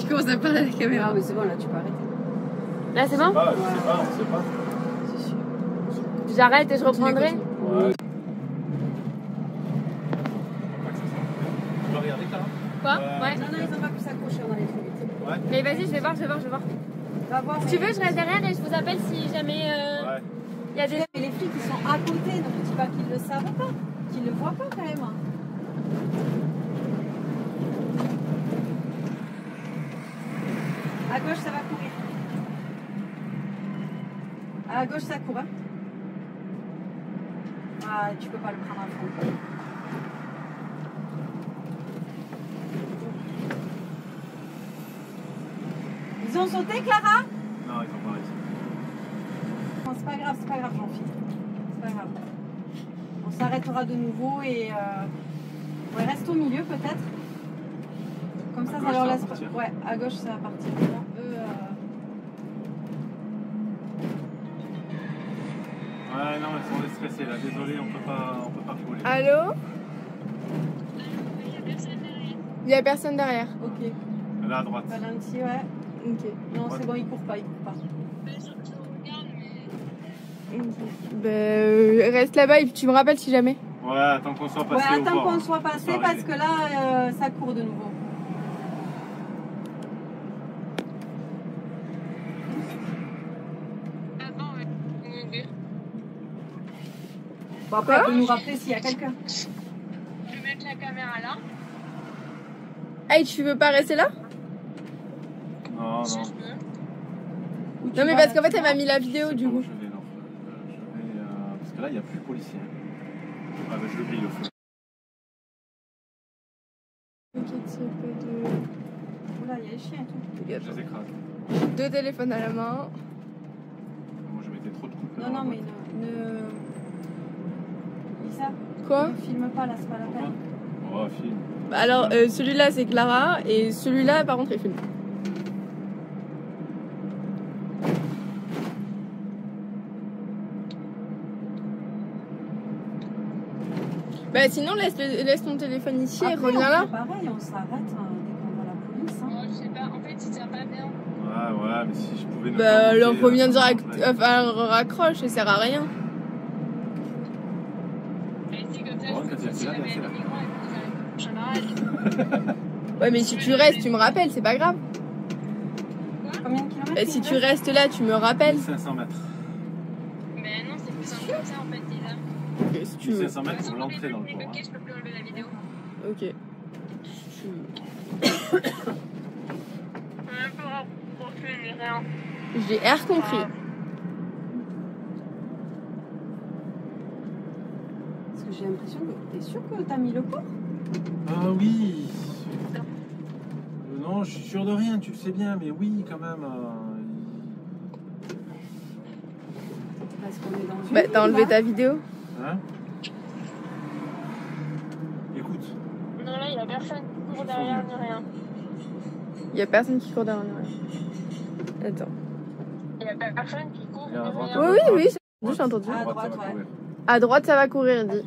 commences à parler à la caméra. Ah, mais c'est bon, là, tu peux arrêter. Là, c'est bon? Je sais pas. C'est sûr. J'arrête et je reprendrai? Ouais. Tu vas regarder, Clara? Quoi? Ouais. Non, ils n'ont pas pu s'accrocher, on a les trucs. Ouais. Mais vas-y, je vais voir. Si tu veux, je reste derrière et je vous appelle si jamais. Ouais. Il y a des. Mais les flics, ils sont à côté, donc je ne dis pas qu'ils ne le savent pas. Qu'ils ne le voient pas quand même. À gauche, ça va courir. À gauche, ça court. Hein. Ah, tu peux pas le prendre à fond. Ils ont sauté, Clara? Non, ils ont pas réussi. Non, c'est pas grave, Jean-Philippe. C'est pas grave. On s'arrêtera de nouveau et... Ouais, reste au milieu, peut-être. Comme ça, ça leur laisse... Ouais, à gauche, ça va partir. Non, eux... Ouais, non, ils sont stressés, là. Désolé, on peut pas rouler. Allô? Il y a personne derrière. Ok. Là, à droite. Valenti, ouais. Ok. Non, c'est bon, il court pas. Okay. Bah, reste là-bas et tu me rappelles si jamais. Ouais, attends qu'on soit passé. Ouais, attends qu'on soit passé parce que là, ça court de nouveau. Bon, après, on peut nous rappeler s'il y a quelqu'un. Je vais mettre la caméra là. Hey, tu veux pas rester là? Non. Si je peux. Non, mais parce qu'en fait, elle m'a mis la vidéo du coup. Je vais parce que là, il n'y a plus de policiers. Ah, bah, je le grille au feu. Oula, il y a les chiens et tout. Je les écrase. 2 téléphones à la main. Moi, je mettais trop de coups. Non, mais ne. Lisa, quoi? Ne filme pas là, c'est pas la peine. Oh, filme. Bah alors, celui-là c'est Clara et celui-là par contre il filme. Bah sinon, laisse ton téléphone ici. Après, et reviens là. Pareil, on s'arrête dès qu'on voit la police. Hein. Je sais pas, en fait il tient pas bien. Ouais, mais si je pouvais. Bah alors, reviens direct, raccroche, ça sert à rien. Ouais, mais si tu restes, tu me rappelles, c'est pas grave. Combien de kilomètres? Si tu restes là, tu me rappelles. 500 mètres. Mais non, c'est plus simple comme ça en fait, déjà. Ok, si tu veux. 500 mètres pour l'entrée dans le coin. Ok, je peux plus enlever la vidéo. Ok. J'ai rien compris. Parce que j'ai l'impression que t'es sûr que t'as mis le corps? Ah oui. Non, je suis sûr de rien, tu le sais bien, mais oui, quand même. Parce qu'on est dans une. Bah, t'as enlevé ta vidéo? Hein? Écoute. Non, là, il n'y a personne qui court derrière ni rien. Attends. Il n'y a personne qui court derrière. Oui, j'ai entendu. À droite, ouais. À droite, ça va courir, dit.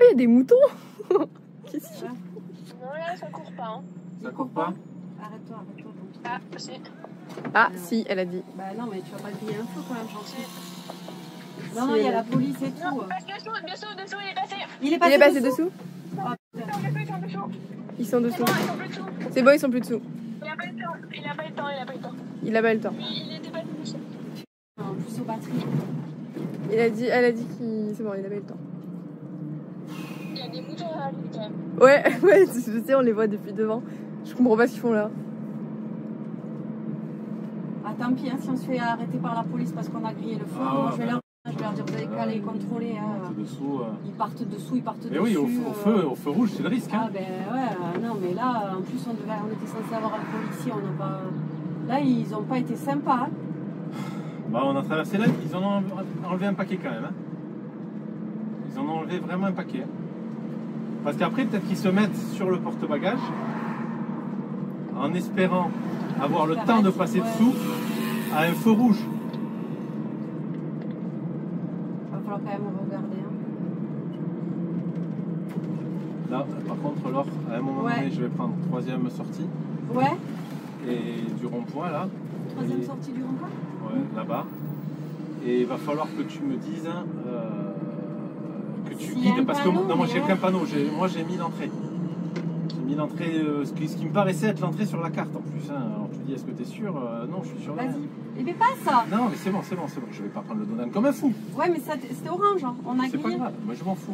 Il y a des moutons. Qu'est-ce que c'est? Non, là, ça court pas. Hein. Ça court pas? Arrête-toi, arrête-toi. Ah, si. Ah, si, elle a dit. Bah non, mais tu vas pas te payer un fou quand même, j'en suis. Non, non, il y a la police et tout. Non, passe dessous, il est passé. Il est passé dessous? Oh, putain. Ils sont dessous. C'est bon, ils sont plus dessous. Il a pas eu le temps, il a pas eu le temps. Il était pas dessous. En plus aux batteries. Il a dit, elle a dit qu'il... C'est bon, il a pas eu le temps. Il y a des moutons à la rue quand même. Ouais, ouais, je sais, on les voit depuis devant. Je comprends pas ce qu'ils font là. Ah tant pis, hein, si on se fait arrêter par la police parce qu'on a grillé le feu, ah, je vais leur... Je vais leur dire, vous allez qu'à les contrôler. Ils partent dessous, ils partent dessus. Mais oui, au feu rouge, c'est le risque. Hein. Ah ben ouais, non mais là, en plus on était censé avoir un policier, on n'a pas... Là, ils n'ont pas été sympas. Hein. Bah on a traversé là, ils en ont enlevé un paquet quand même. Hein. Ils en ont enlevé vraiment un paquet. Hein. Parce qu'après, peut-être qu'ils se mettent sur le porte-bagages en espérant avoir le temps de passer dessous à un feu rouge. Quand même regarder, hein. Là par contre Laure, à un moment donné je vais prendre troisième sortie et du rond-point là sortie du rond-point là-bas, et il va falloir que tu me dises que tu guides, parce que non, moi j'ai qu'un panneau, moi j'ai mis l'entrée, ce qui me paraissait être l'entrée sur la carte en plus, hein. Alors tu dis est-ce que t'es sûr? Non, je suis sûr. Vas-y. Et mais pas ça. Non mais c'est bon, je vais pas prendre le Donan comme un fou. Ouais mais c'était orange, hein. On a grillé. C'est pas grave, moi je m'en fous.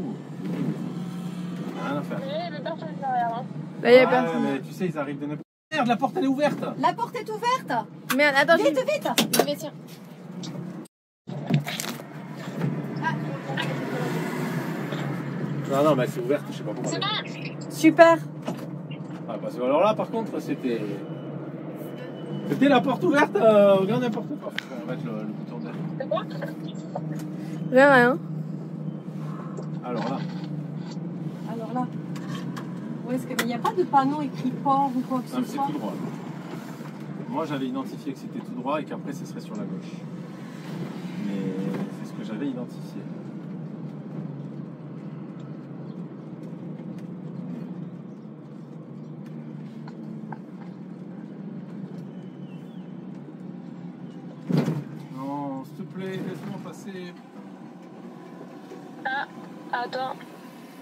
Rien à faire. Il y avait personne derrière, hein. Là il y avait personne. Mais tu sais, ils arrivent de n'importe quoi. Merde, la porte elle est ouverte. La porte est ouverte. Mais attends, vite. Mais tiens. Non, non, mais c'est ouverte, je sais pas pourquoi. C'est bon. Super. Ah parce que alors là par contre c'était... C'était la porte ouverte au grand n'importe quoi. On va mettre le bouton d'air. C'est quoi? Rien. Alors là. Où est-ce que... Mais il n'y a pas de panneau écrit port ou quoi que ce soit? Non mais c'est tout droit. Moi j'avais identifié que c'était tout droit et qu'après ce serait sur la gauche. Mais c'est ce que j'avais identifié. Laisse-moi passer. Ah, attends.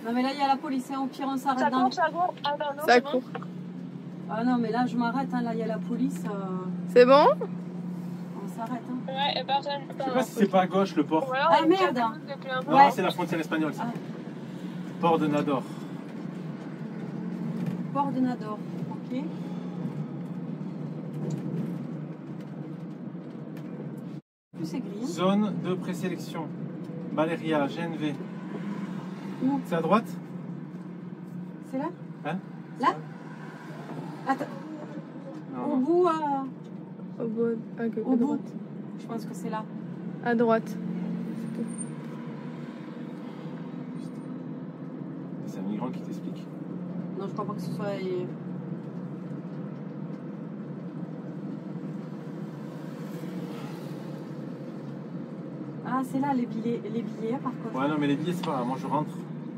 Non, mais là, il y a la police. Hein. Au pire, on s'arrête. Ça court. Attends, non, ça court. Bon. Ah non, mais là, je m'arrête. Hein. Là, il y a la police. C'est bon? On s'arrête. Hein. Ouais, et personne. Je sais pas si c'est pas à gauche le port. Alors, ah merde! Non, c'est la frontière espagnole. Ça. Ah. Port de Nador. Port de Nador, ok. Zone de présélection. Valeria, GNV. Où? C'est à droite? C'est là? Hein? Là? Attends. Non, au bout à... Au bout. Je pense que c'est là. À droite. C'est un migrant qui t'explique. Non, je crois pas que ce soit... Ah, c'est là les billets par contre. Ouais, non, mais les billets, c'est pas là. Moi, je rentre.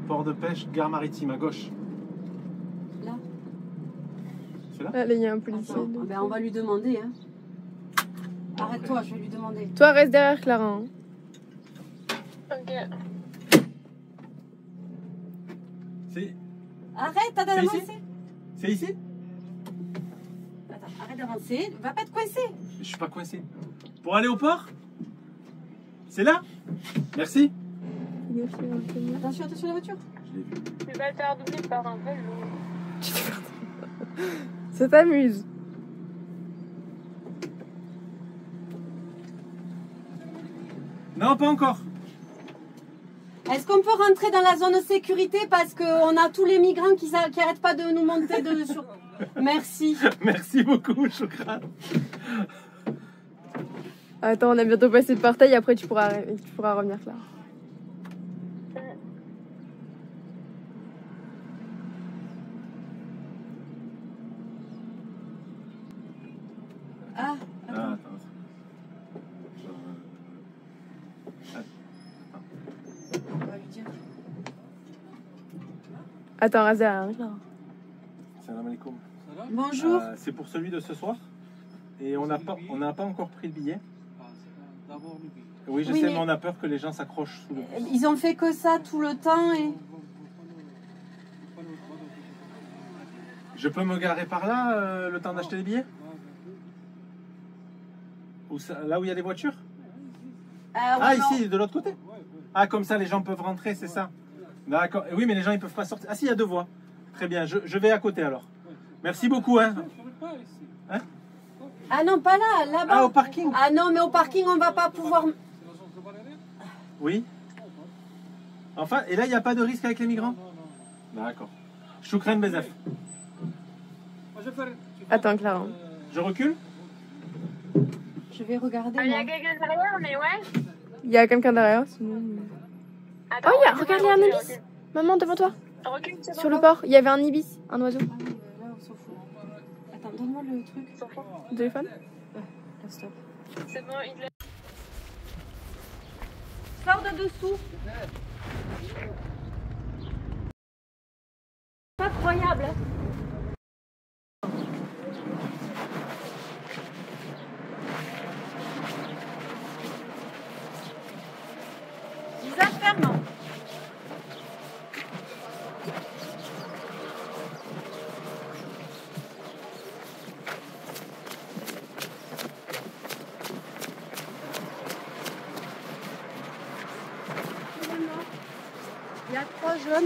Port de pêche, gare maritime, à gauche. Là. C'est là? Là, il y a un policier. Ah, ben, on va lui demander. Hein. Arrête-toi, je vais lui demander. Toi, reste derrière, Clara. Ok. C'est... Arrête, t'as d'avancer. C'est ici? Attends, arrête d'avancer. Va pas te coincer. Je suis pas coincé. Pour aller au port? C'est là? Merci. Attention, attention à la voiture. Je l'ai vu. Tu vas te faire doubler par un vélo. Ça t'amuse. Non, pas encore. Est-ce qu'on peut rentrer dans la zone sécurité parce qu'on a tous les migrants qui n'arrêtent pas de nous monter de sur... Merci. Merci beaucoup, Chokra. Attends, on a bientôt passé le portail, après tu pourras revenir, Clara. Ah, attends. Ah, attends. On va lui dire. Attends, reste derrière, Clara. alaikum. Bonjour. C'est pour celui de ce soir. Et on n'a pas encore pris le billet. Oui, je sais, mais on a peur que les gens s'accrochent sous le pouce. Ils ont fait que ça tout le temps. Et... je peux me garer par là le temps d'acheter les billets? Ou ça, là où il y a des voitures? Ah, ici, de l'autre côté? Ah, comme ça, les gens peuvent rentrer, c'est ça? D'accord. Oui, mais les gens, ils peuvent pas sortir. Ah si, il y a deux voies. Très bien, je vais à côté alors. Merci beaucoup. Hein. Hein? Ah non, pas là, là-bas. Ah, au parking? Ah non, mais au parking, on va pas pouvoir... Oui. Enfin, et là, il n'y a pas de risque avec les migrants? D'accord. Choukran Bezef. Attends, Clara. Je recule? Je vais regarder. Il y a quelqu'un derrière, mais ouais. Il y a quelqu'un derrière, sinon... Attends, oh, regarde, il y a un ibis. Maman, devant toi. Recule, sur le bord, il y avait un ibis, un oiseau. Ah, mais là, on s'en fout. Attends, donne-moi le truc. Le téléphone? Ouais, là, stop. C'est bon, il est... Sors de dessous. C'est incroyable. Il y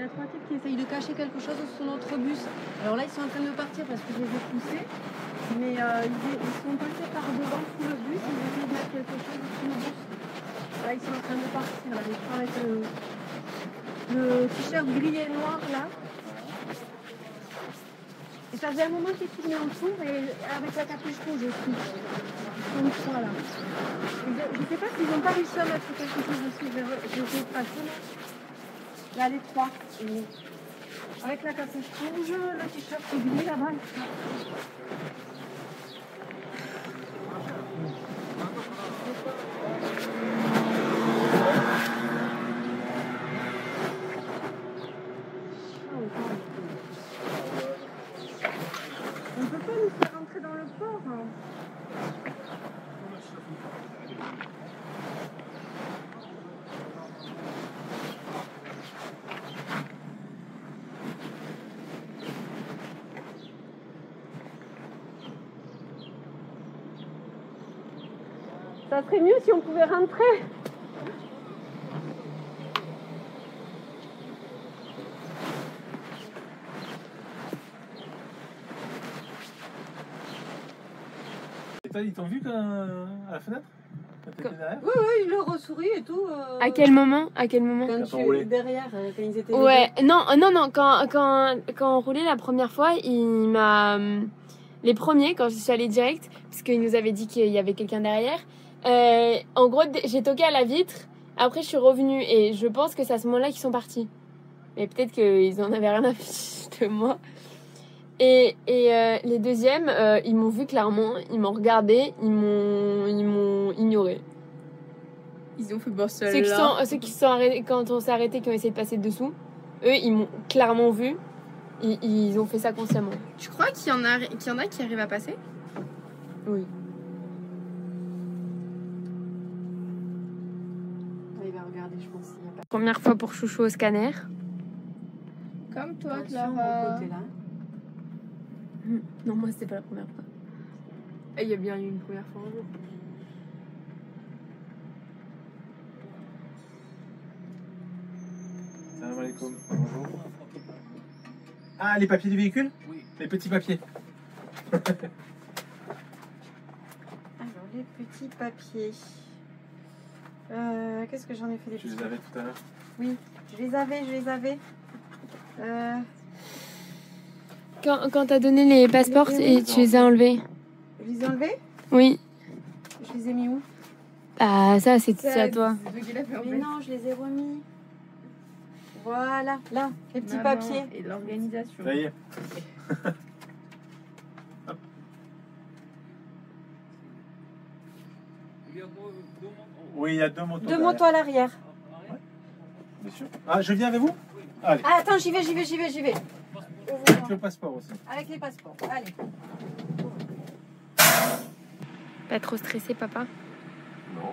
a trois types qui essayent de cacher quelque chose sous notre bus. Alors là, ils sont en train de partir parce que je les ai poussés. Mais ils sont passés par devant sous le bus. Ils essayent de mettre quelque chose sous le bus. Là, ils sont en train de partir. Là, ils sont avec le t-shirt gris et noir, là. Et ça faisait un moment qu'ils tournaient autour et avec la capuche rouge aussi. Ils sont trois, là. Je ne sais pas s'ils n'ont pas réussi à mettre quelque chose dessus. Je ne sais pas. Là, les trois. Avec la capuche rouge, le t-shirt gris là-bas. On ne peut pas nous faire entrer dans le port. Ça serait mieux si on pouvait rentrer. Et toi, ils t'ont vu à la fenêtre? Oui, ils leur sourient et tout. À quel moment? Quand tu derrière, quand ils étaient... Ouais, non, quand on roulait la première fois, il m'a... Les premiers, quand je suis allée direct, parce qu'ils nous avaient dit qu'il y avait quelqu'un derrière... en gros, j'ai toqué à la vitre. Après, je suis revenue et je pense que c'est à ce moment-là qu'ils sont partis. Mais peut-être qu'ils en avaient rien à foutre de moi. Et les deuxièmes, ils m'ont vu clairement, ils m'ont regardé, ils m'ont ignoré. Ils ont fait bon seul. Ceux qui sont arrêtés quand on s'est arrêté, qui ont essayé de passer dessous, eux, ils m'ont clairement vu. Ils ont fait ça consciemment. Tu crois qu'il y en a qui arrivent à passer? Oui. Première fois pour Chouchou au scanner. Comme toi, Clara. Non, moi, c'était pas la première fois. Et il y a bien eu une première fois un jour. Salam alaikum. Bonjour. Ah, les papiers du véhicule? Oui. Les petits papiers. Alors, les petits papiers. Qu'est-ce que j'en ai fait des petits? Tu les avais tout à l'heure? Oui, je les avais. Quand t'as donné les passeports et tu les as enlevés? Je les ai enlevés? Oui. Je les ai mis où? Ah, ça, c'est à toi. Mais non, je les ai remis. Voilà, là, les petits papiers. Et l'organisation. Ça y est. Hop. Oui, il y a deux motos à l'arrière. Bien sûr. Ah, je viens avec vous? Allez. Ah, attends, j'y vais. Avec le passeport aussi. Avec les passeports, allez. Pas trop stressé, papa? Non,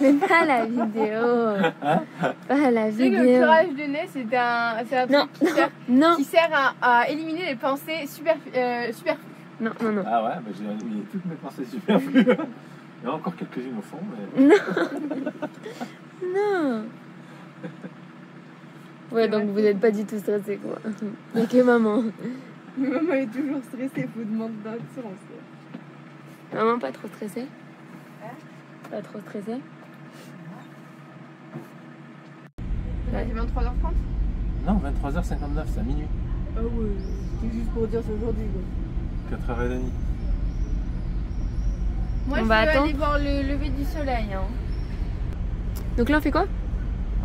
je me plus rien. Mais pas la vidéo. Pas la vidéo. Le curage de nez, c'est un truc qui sert à éliminer les pensées superflues. Non. Ah ouais, bah j'ai éliminé toutes mes pensées superflues. Il y en a encore quelques-unes au fond, mais... Non. Ouais, donc vous n'êtes pas du tout stressé, quoi. Il n'y a que maman. Mais maman est toujours stressée, faut demander de l'assurance. Maman, pas trop stressée? Pas trop stressé. Là, c'est 23h30? Non, 23h59, c'est à minuit. Ah ouais, c'est juste pour dire c'est aujourd'hui. 4h30. Moi, je vais aller voir le lever du soleil. Hein. Donc là, on fait quoi?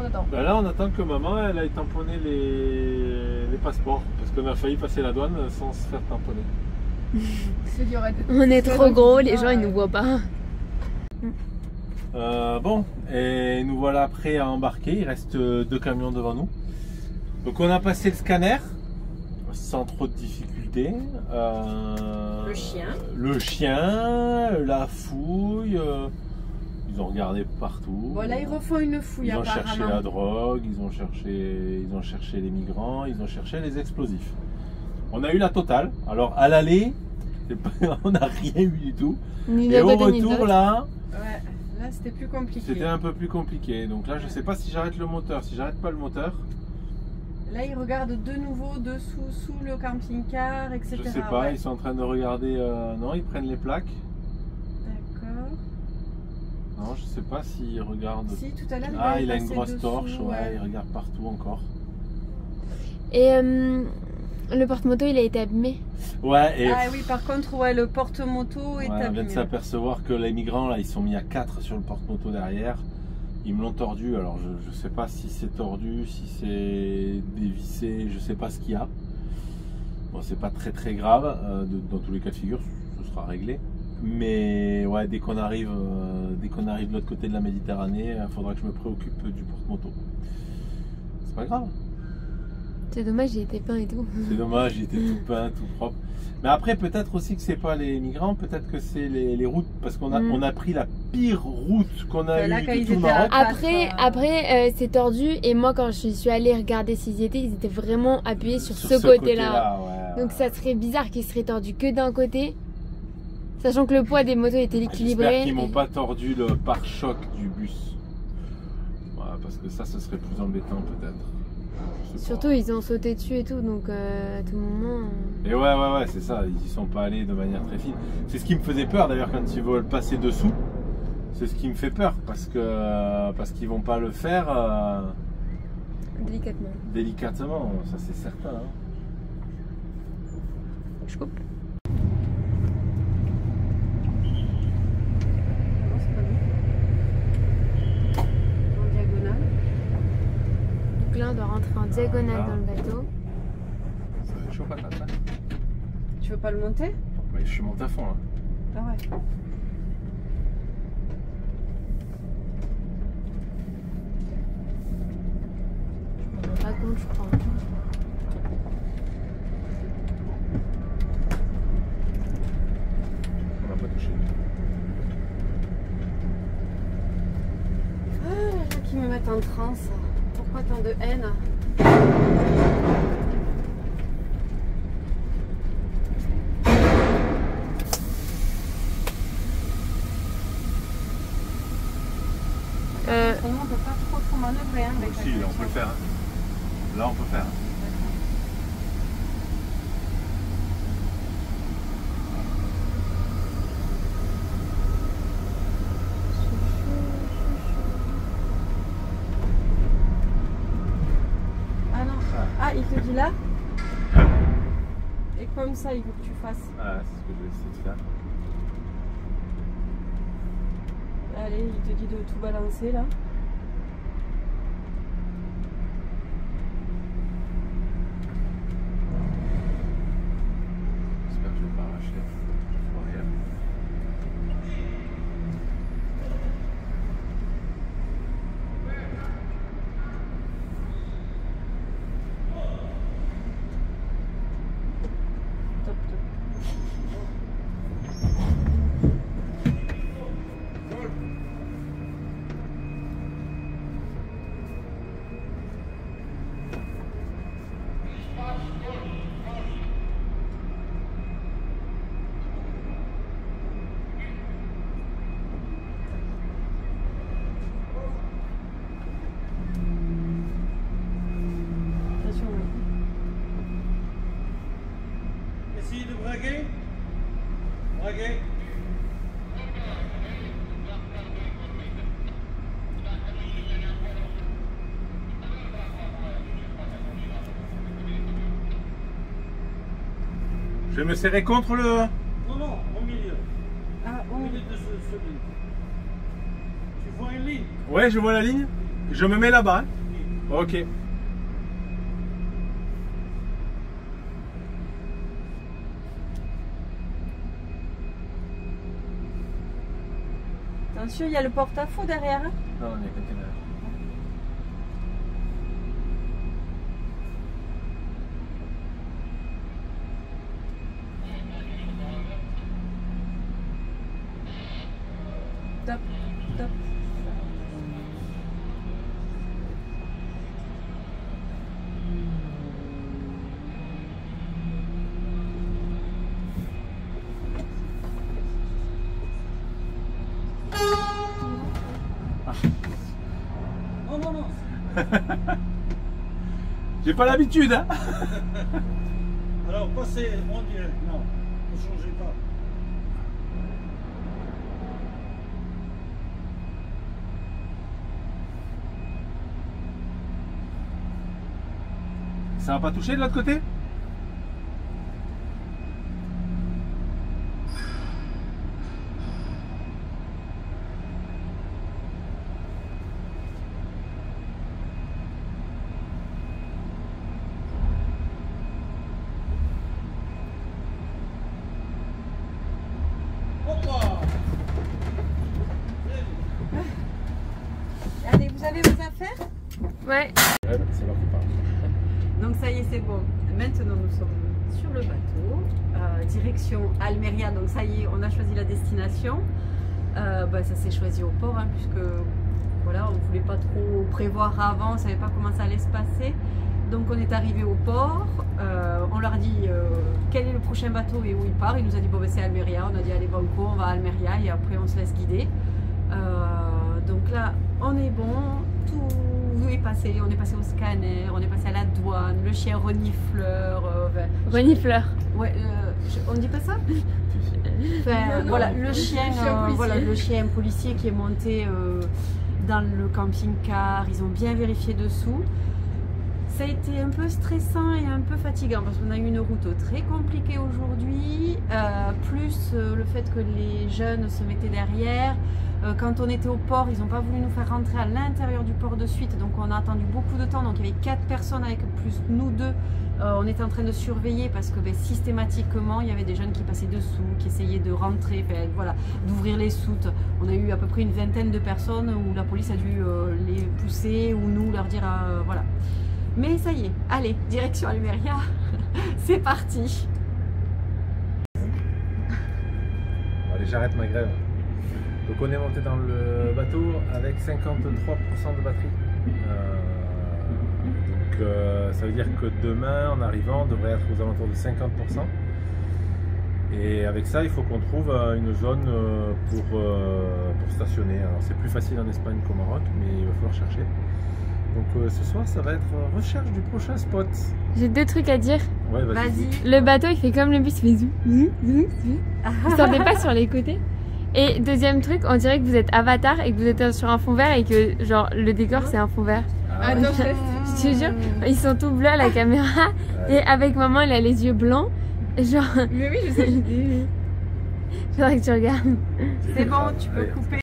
On attend. Ben là, on attend que maman, elle aille tamponner les passeports. Parce qu'on a failli passer la douane sans se faire tamponner. On est trop gros, les gens, ils nous voient pas. Bon, et nous voilà prêts à embarquer. Il reste deux camions devant nous. Donc on a passé le scanner sans trop de difficultés. Le chien, la fouille. Ils ont regardé partout. Voilà, ils refont une fouille. Ils ont cherché la drogue, ils ont cherché les migrants, ils ont cherché les explosifs. On a eu la totale. Alors à l'aller, on n'a rien eu du tout. Et au retour là. Ouais. Là, c'était plus compliqué. C'était un peu plus compliqué. Donc là, je ne sais pas si j'arrête le moteur. Si j'arrête pas le moteur... Là, ils regardent de nouveau dessous, sous le camping-car, etc. Je ne sais pas, ouais. Ils sont en train de regarder... non, ils prennent les plaques. D'accord. Non, je ne sais pas s'ils regardent... Si, tout à l'heure... Ah, il a une grosse torche. Ouais, il regarde partout encore. Et... le porte-moto, il a été abîmé. Ouais. Et... Ah oui, par contre, ouais, le porte-moto est abîmé. On vient de s'apercevoir que les migrants, là, ils sont mis à 4 sur le porte-moto derrière. Ils me l'ont tordu. Alors, je ne sais pas si c'est tordu, si c'est dévissé, je ne sais pas ce qu'il y a. Bon, c'est pas très très grave. Dans tous les cas de figure, ce sera réglé. Mais ouais, dès qu'on arrive de l'autre côté de la Méditerranée, il faudra que je me préoccupe du porte-moto. C'est pas grave. C'est dommage, il était peint et tout. C'est dommage, il était tout peint, tout propre. Mais après, peut-être aussi que c'est pas les migrants, peut-être que c'est les routes, parce qu'on a, on a pris la pire route qu'on a eue du tout Maroc. Après, c'est tordu, et moi, quand je suis allée regarder s'ils y étaient, ils étaient vraiment appuyés sur ce côté-là. Ouais. Donc ça serait bizarre qu'ils seraient tordus que d'un côté, sachant que le poids des motos était équilibré. J'espère qu'ils m'ont pas tordu le pare-choc du bus. Voilà, parce que ça, ce serait plus embêtant peut-être. Surtout ils ont sauté dessus et tout, donc à tout moment... Et ouais, c'est ça, ils y sont pas allés de manière très fine. C'est ce qui me faisait peur d'ailleurs quand ils veulent passer dessous. C'est ce qui me fait peur, parce qu'ils vont pas le faire... Délicatement. Délicatement, ça c'est certain. Hein. Je coupe. Là, on doit rentrer en diagonale dans le bateau. C'est chaud patate. Hein. Tu veux pas le monter? Bah, je suis monté à fond là. Ah ouais. Je me rends pas compte, je crois. On n'a pas touché. Ah, les gens qui me mettent en transe. Tant de haine. On ne peut pas trop manœuvrer. Hein, avec si, là, on peut le faire. Hein. Là, on peut faire. Hein. Là et comme ça il faut que tu fasses. Ah, c'est ce que je vais essayer de faire. Allez, il te dit de tout balancer là. J'espère que je vais pas arracher. Je vois rien. Okay. Je vais me serrer contre le... Non, non, au milieu. Ah, au milieu de ce ligne. Tu vois une ligne? Ouais, je vois la ligne. Je me mets là-bas. Hein. Oui. Ok. Attention, il y a le porte-à-faux derrière. Non, il y a quelqu'un derrière. Top, top. Ah. Non, non, non. J'ai pas l'habitude, hein. Alors, passez, mon Dieu, non, ne changez pas. Ça va pas toucher de l'autre côté? Allez, vous avez vos affaires? Ouais. Ouais, c'est leur part. Donc ça y est, c'est bon. Maintenant, nous sommes sur le bateau, direction Almeria. Donc ça y est, on a choisi la destination. Ça s'est choisi au port, hein, puisque voilà, on ne voulait pas trop prévoir avant, on ne savait pas comment ça allait se passer. Donc on est arrivé au port, on leur a dit quel est le prochain bateau et où il part. Il nous a dit bon, ben, c'est Almeria. On a dit allez, banco, on va à Almeria et après on se laisse guider. Donc là, on est bon. Tout est passé, on est passé au scanner, on est passé à la douane, le chien renifleur. Renifleur. Ouais, on dit pas ça. Enfin, non, voilà, non, le chien policier qui est monté dans le camping-car, ils ont bien vérifié dessous. Ça a été un peu stressant et un peu fatigant parce qu'on a eu une route très compliquée aujourd'hui, plus le fait que les jeunes se mettaient derrière. Quand on était au port, ils n'ont pas voulu nous faire rentrer à l'intérieur du port de suite, donc on a attendu beaucoup de temps. Donc il y avait 4 personnes avec plus nous deux. On était en train de surveiller parce que ben, systématiquement il y avait des jeunes qui passaient dessous, qui essayaient de rentrer, ben, voilà, d'ouvrir les soutes. On a eu à peu près une vingtaine de personnes où la police a dû les pousser ou nous leur dire voilà. Mais ça y est, allez, direction Almeria, c'est parti. Allez, j'arrête ma grève. Donc on est monté dans le bateau avec 53% de batterie. Ça veut dire que demain, en arrivant, on devrait être aux alentours de 50%. Et avec ça, il faut qu'on trouve une zone pour stationner. Alors c'est plus facile en Espagne qu'au Maroc, mais il va falloir chercher. Donc ce soir, ça va être recherche du prochain spot. J'ai 2 trucs à dire. Ouais, vas-y. Le bateau, il fait comme le bus, il fait zou, zou, zou, zou. Vous ne sortez pas sur les côtés. Et deuxième truc, on dirait que vous êtes avatar et que vous êtes sur un fond vert et que genre le décor, c'est un fond vert. Ah non, je te jure, ils sont tout bleus à la caméra. Et avec maman, elle a les yeux blancs. Genre... Mais oui, je sais. Faudrait que tu regardes. C'est bon, tu peux couper.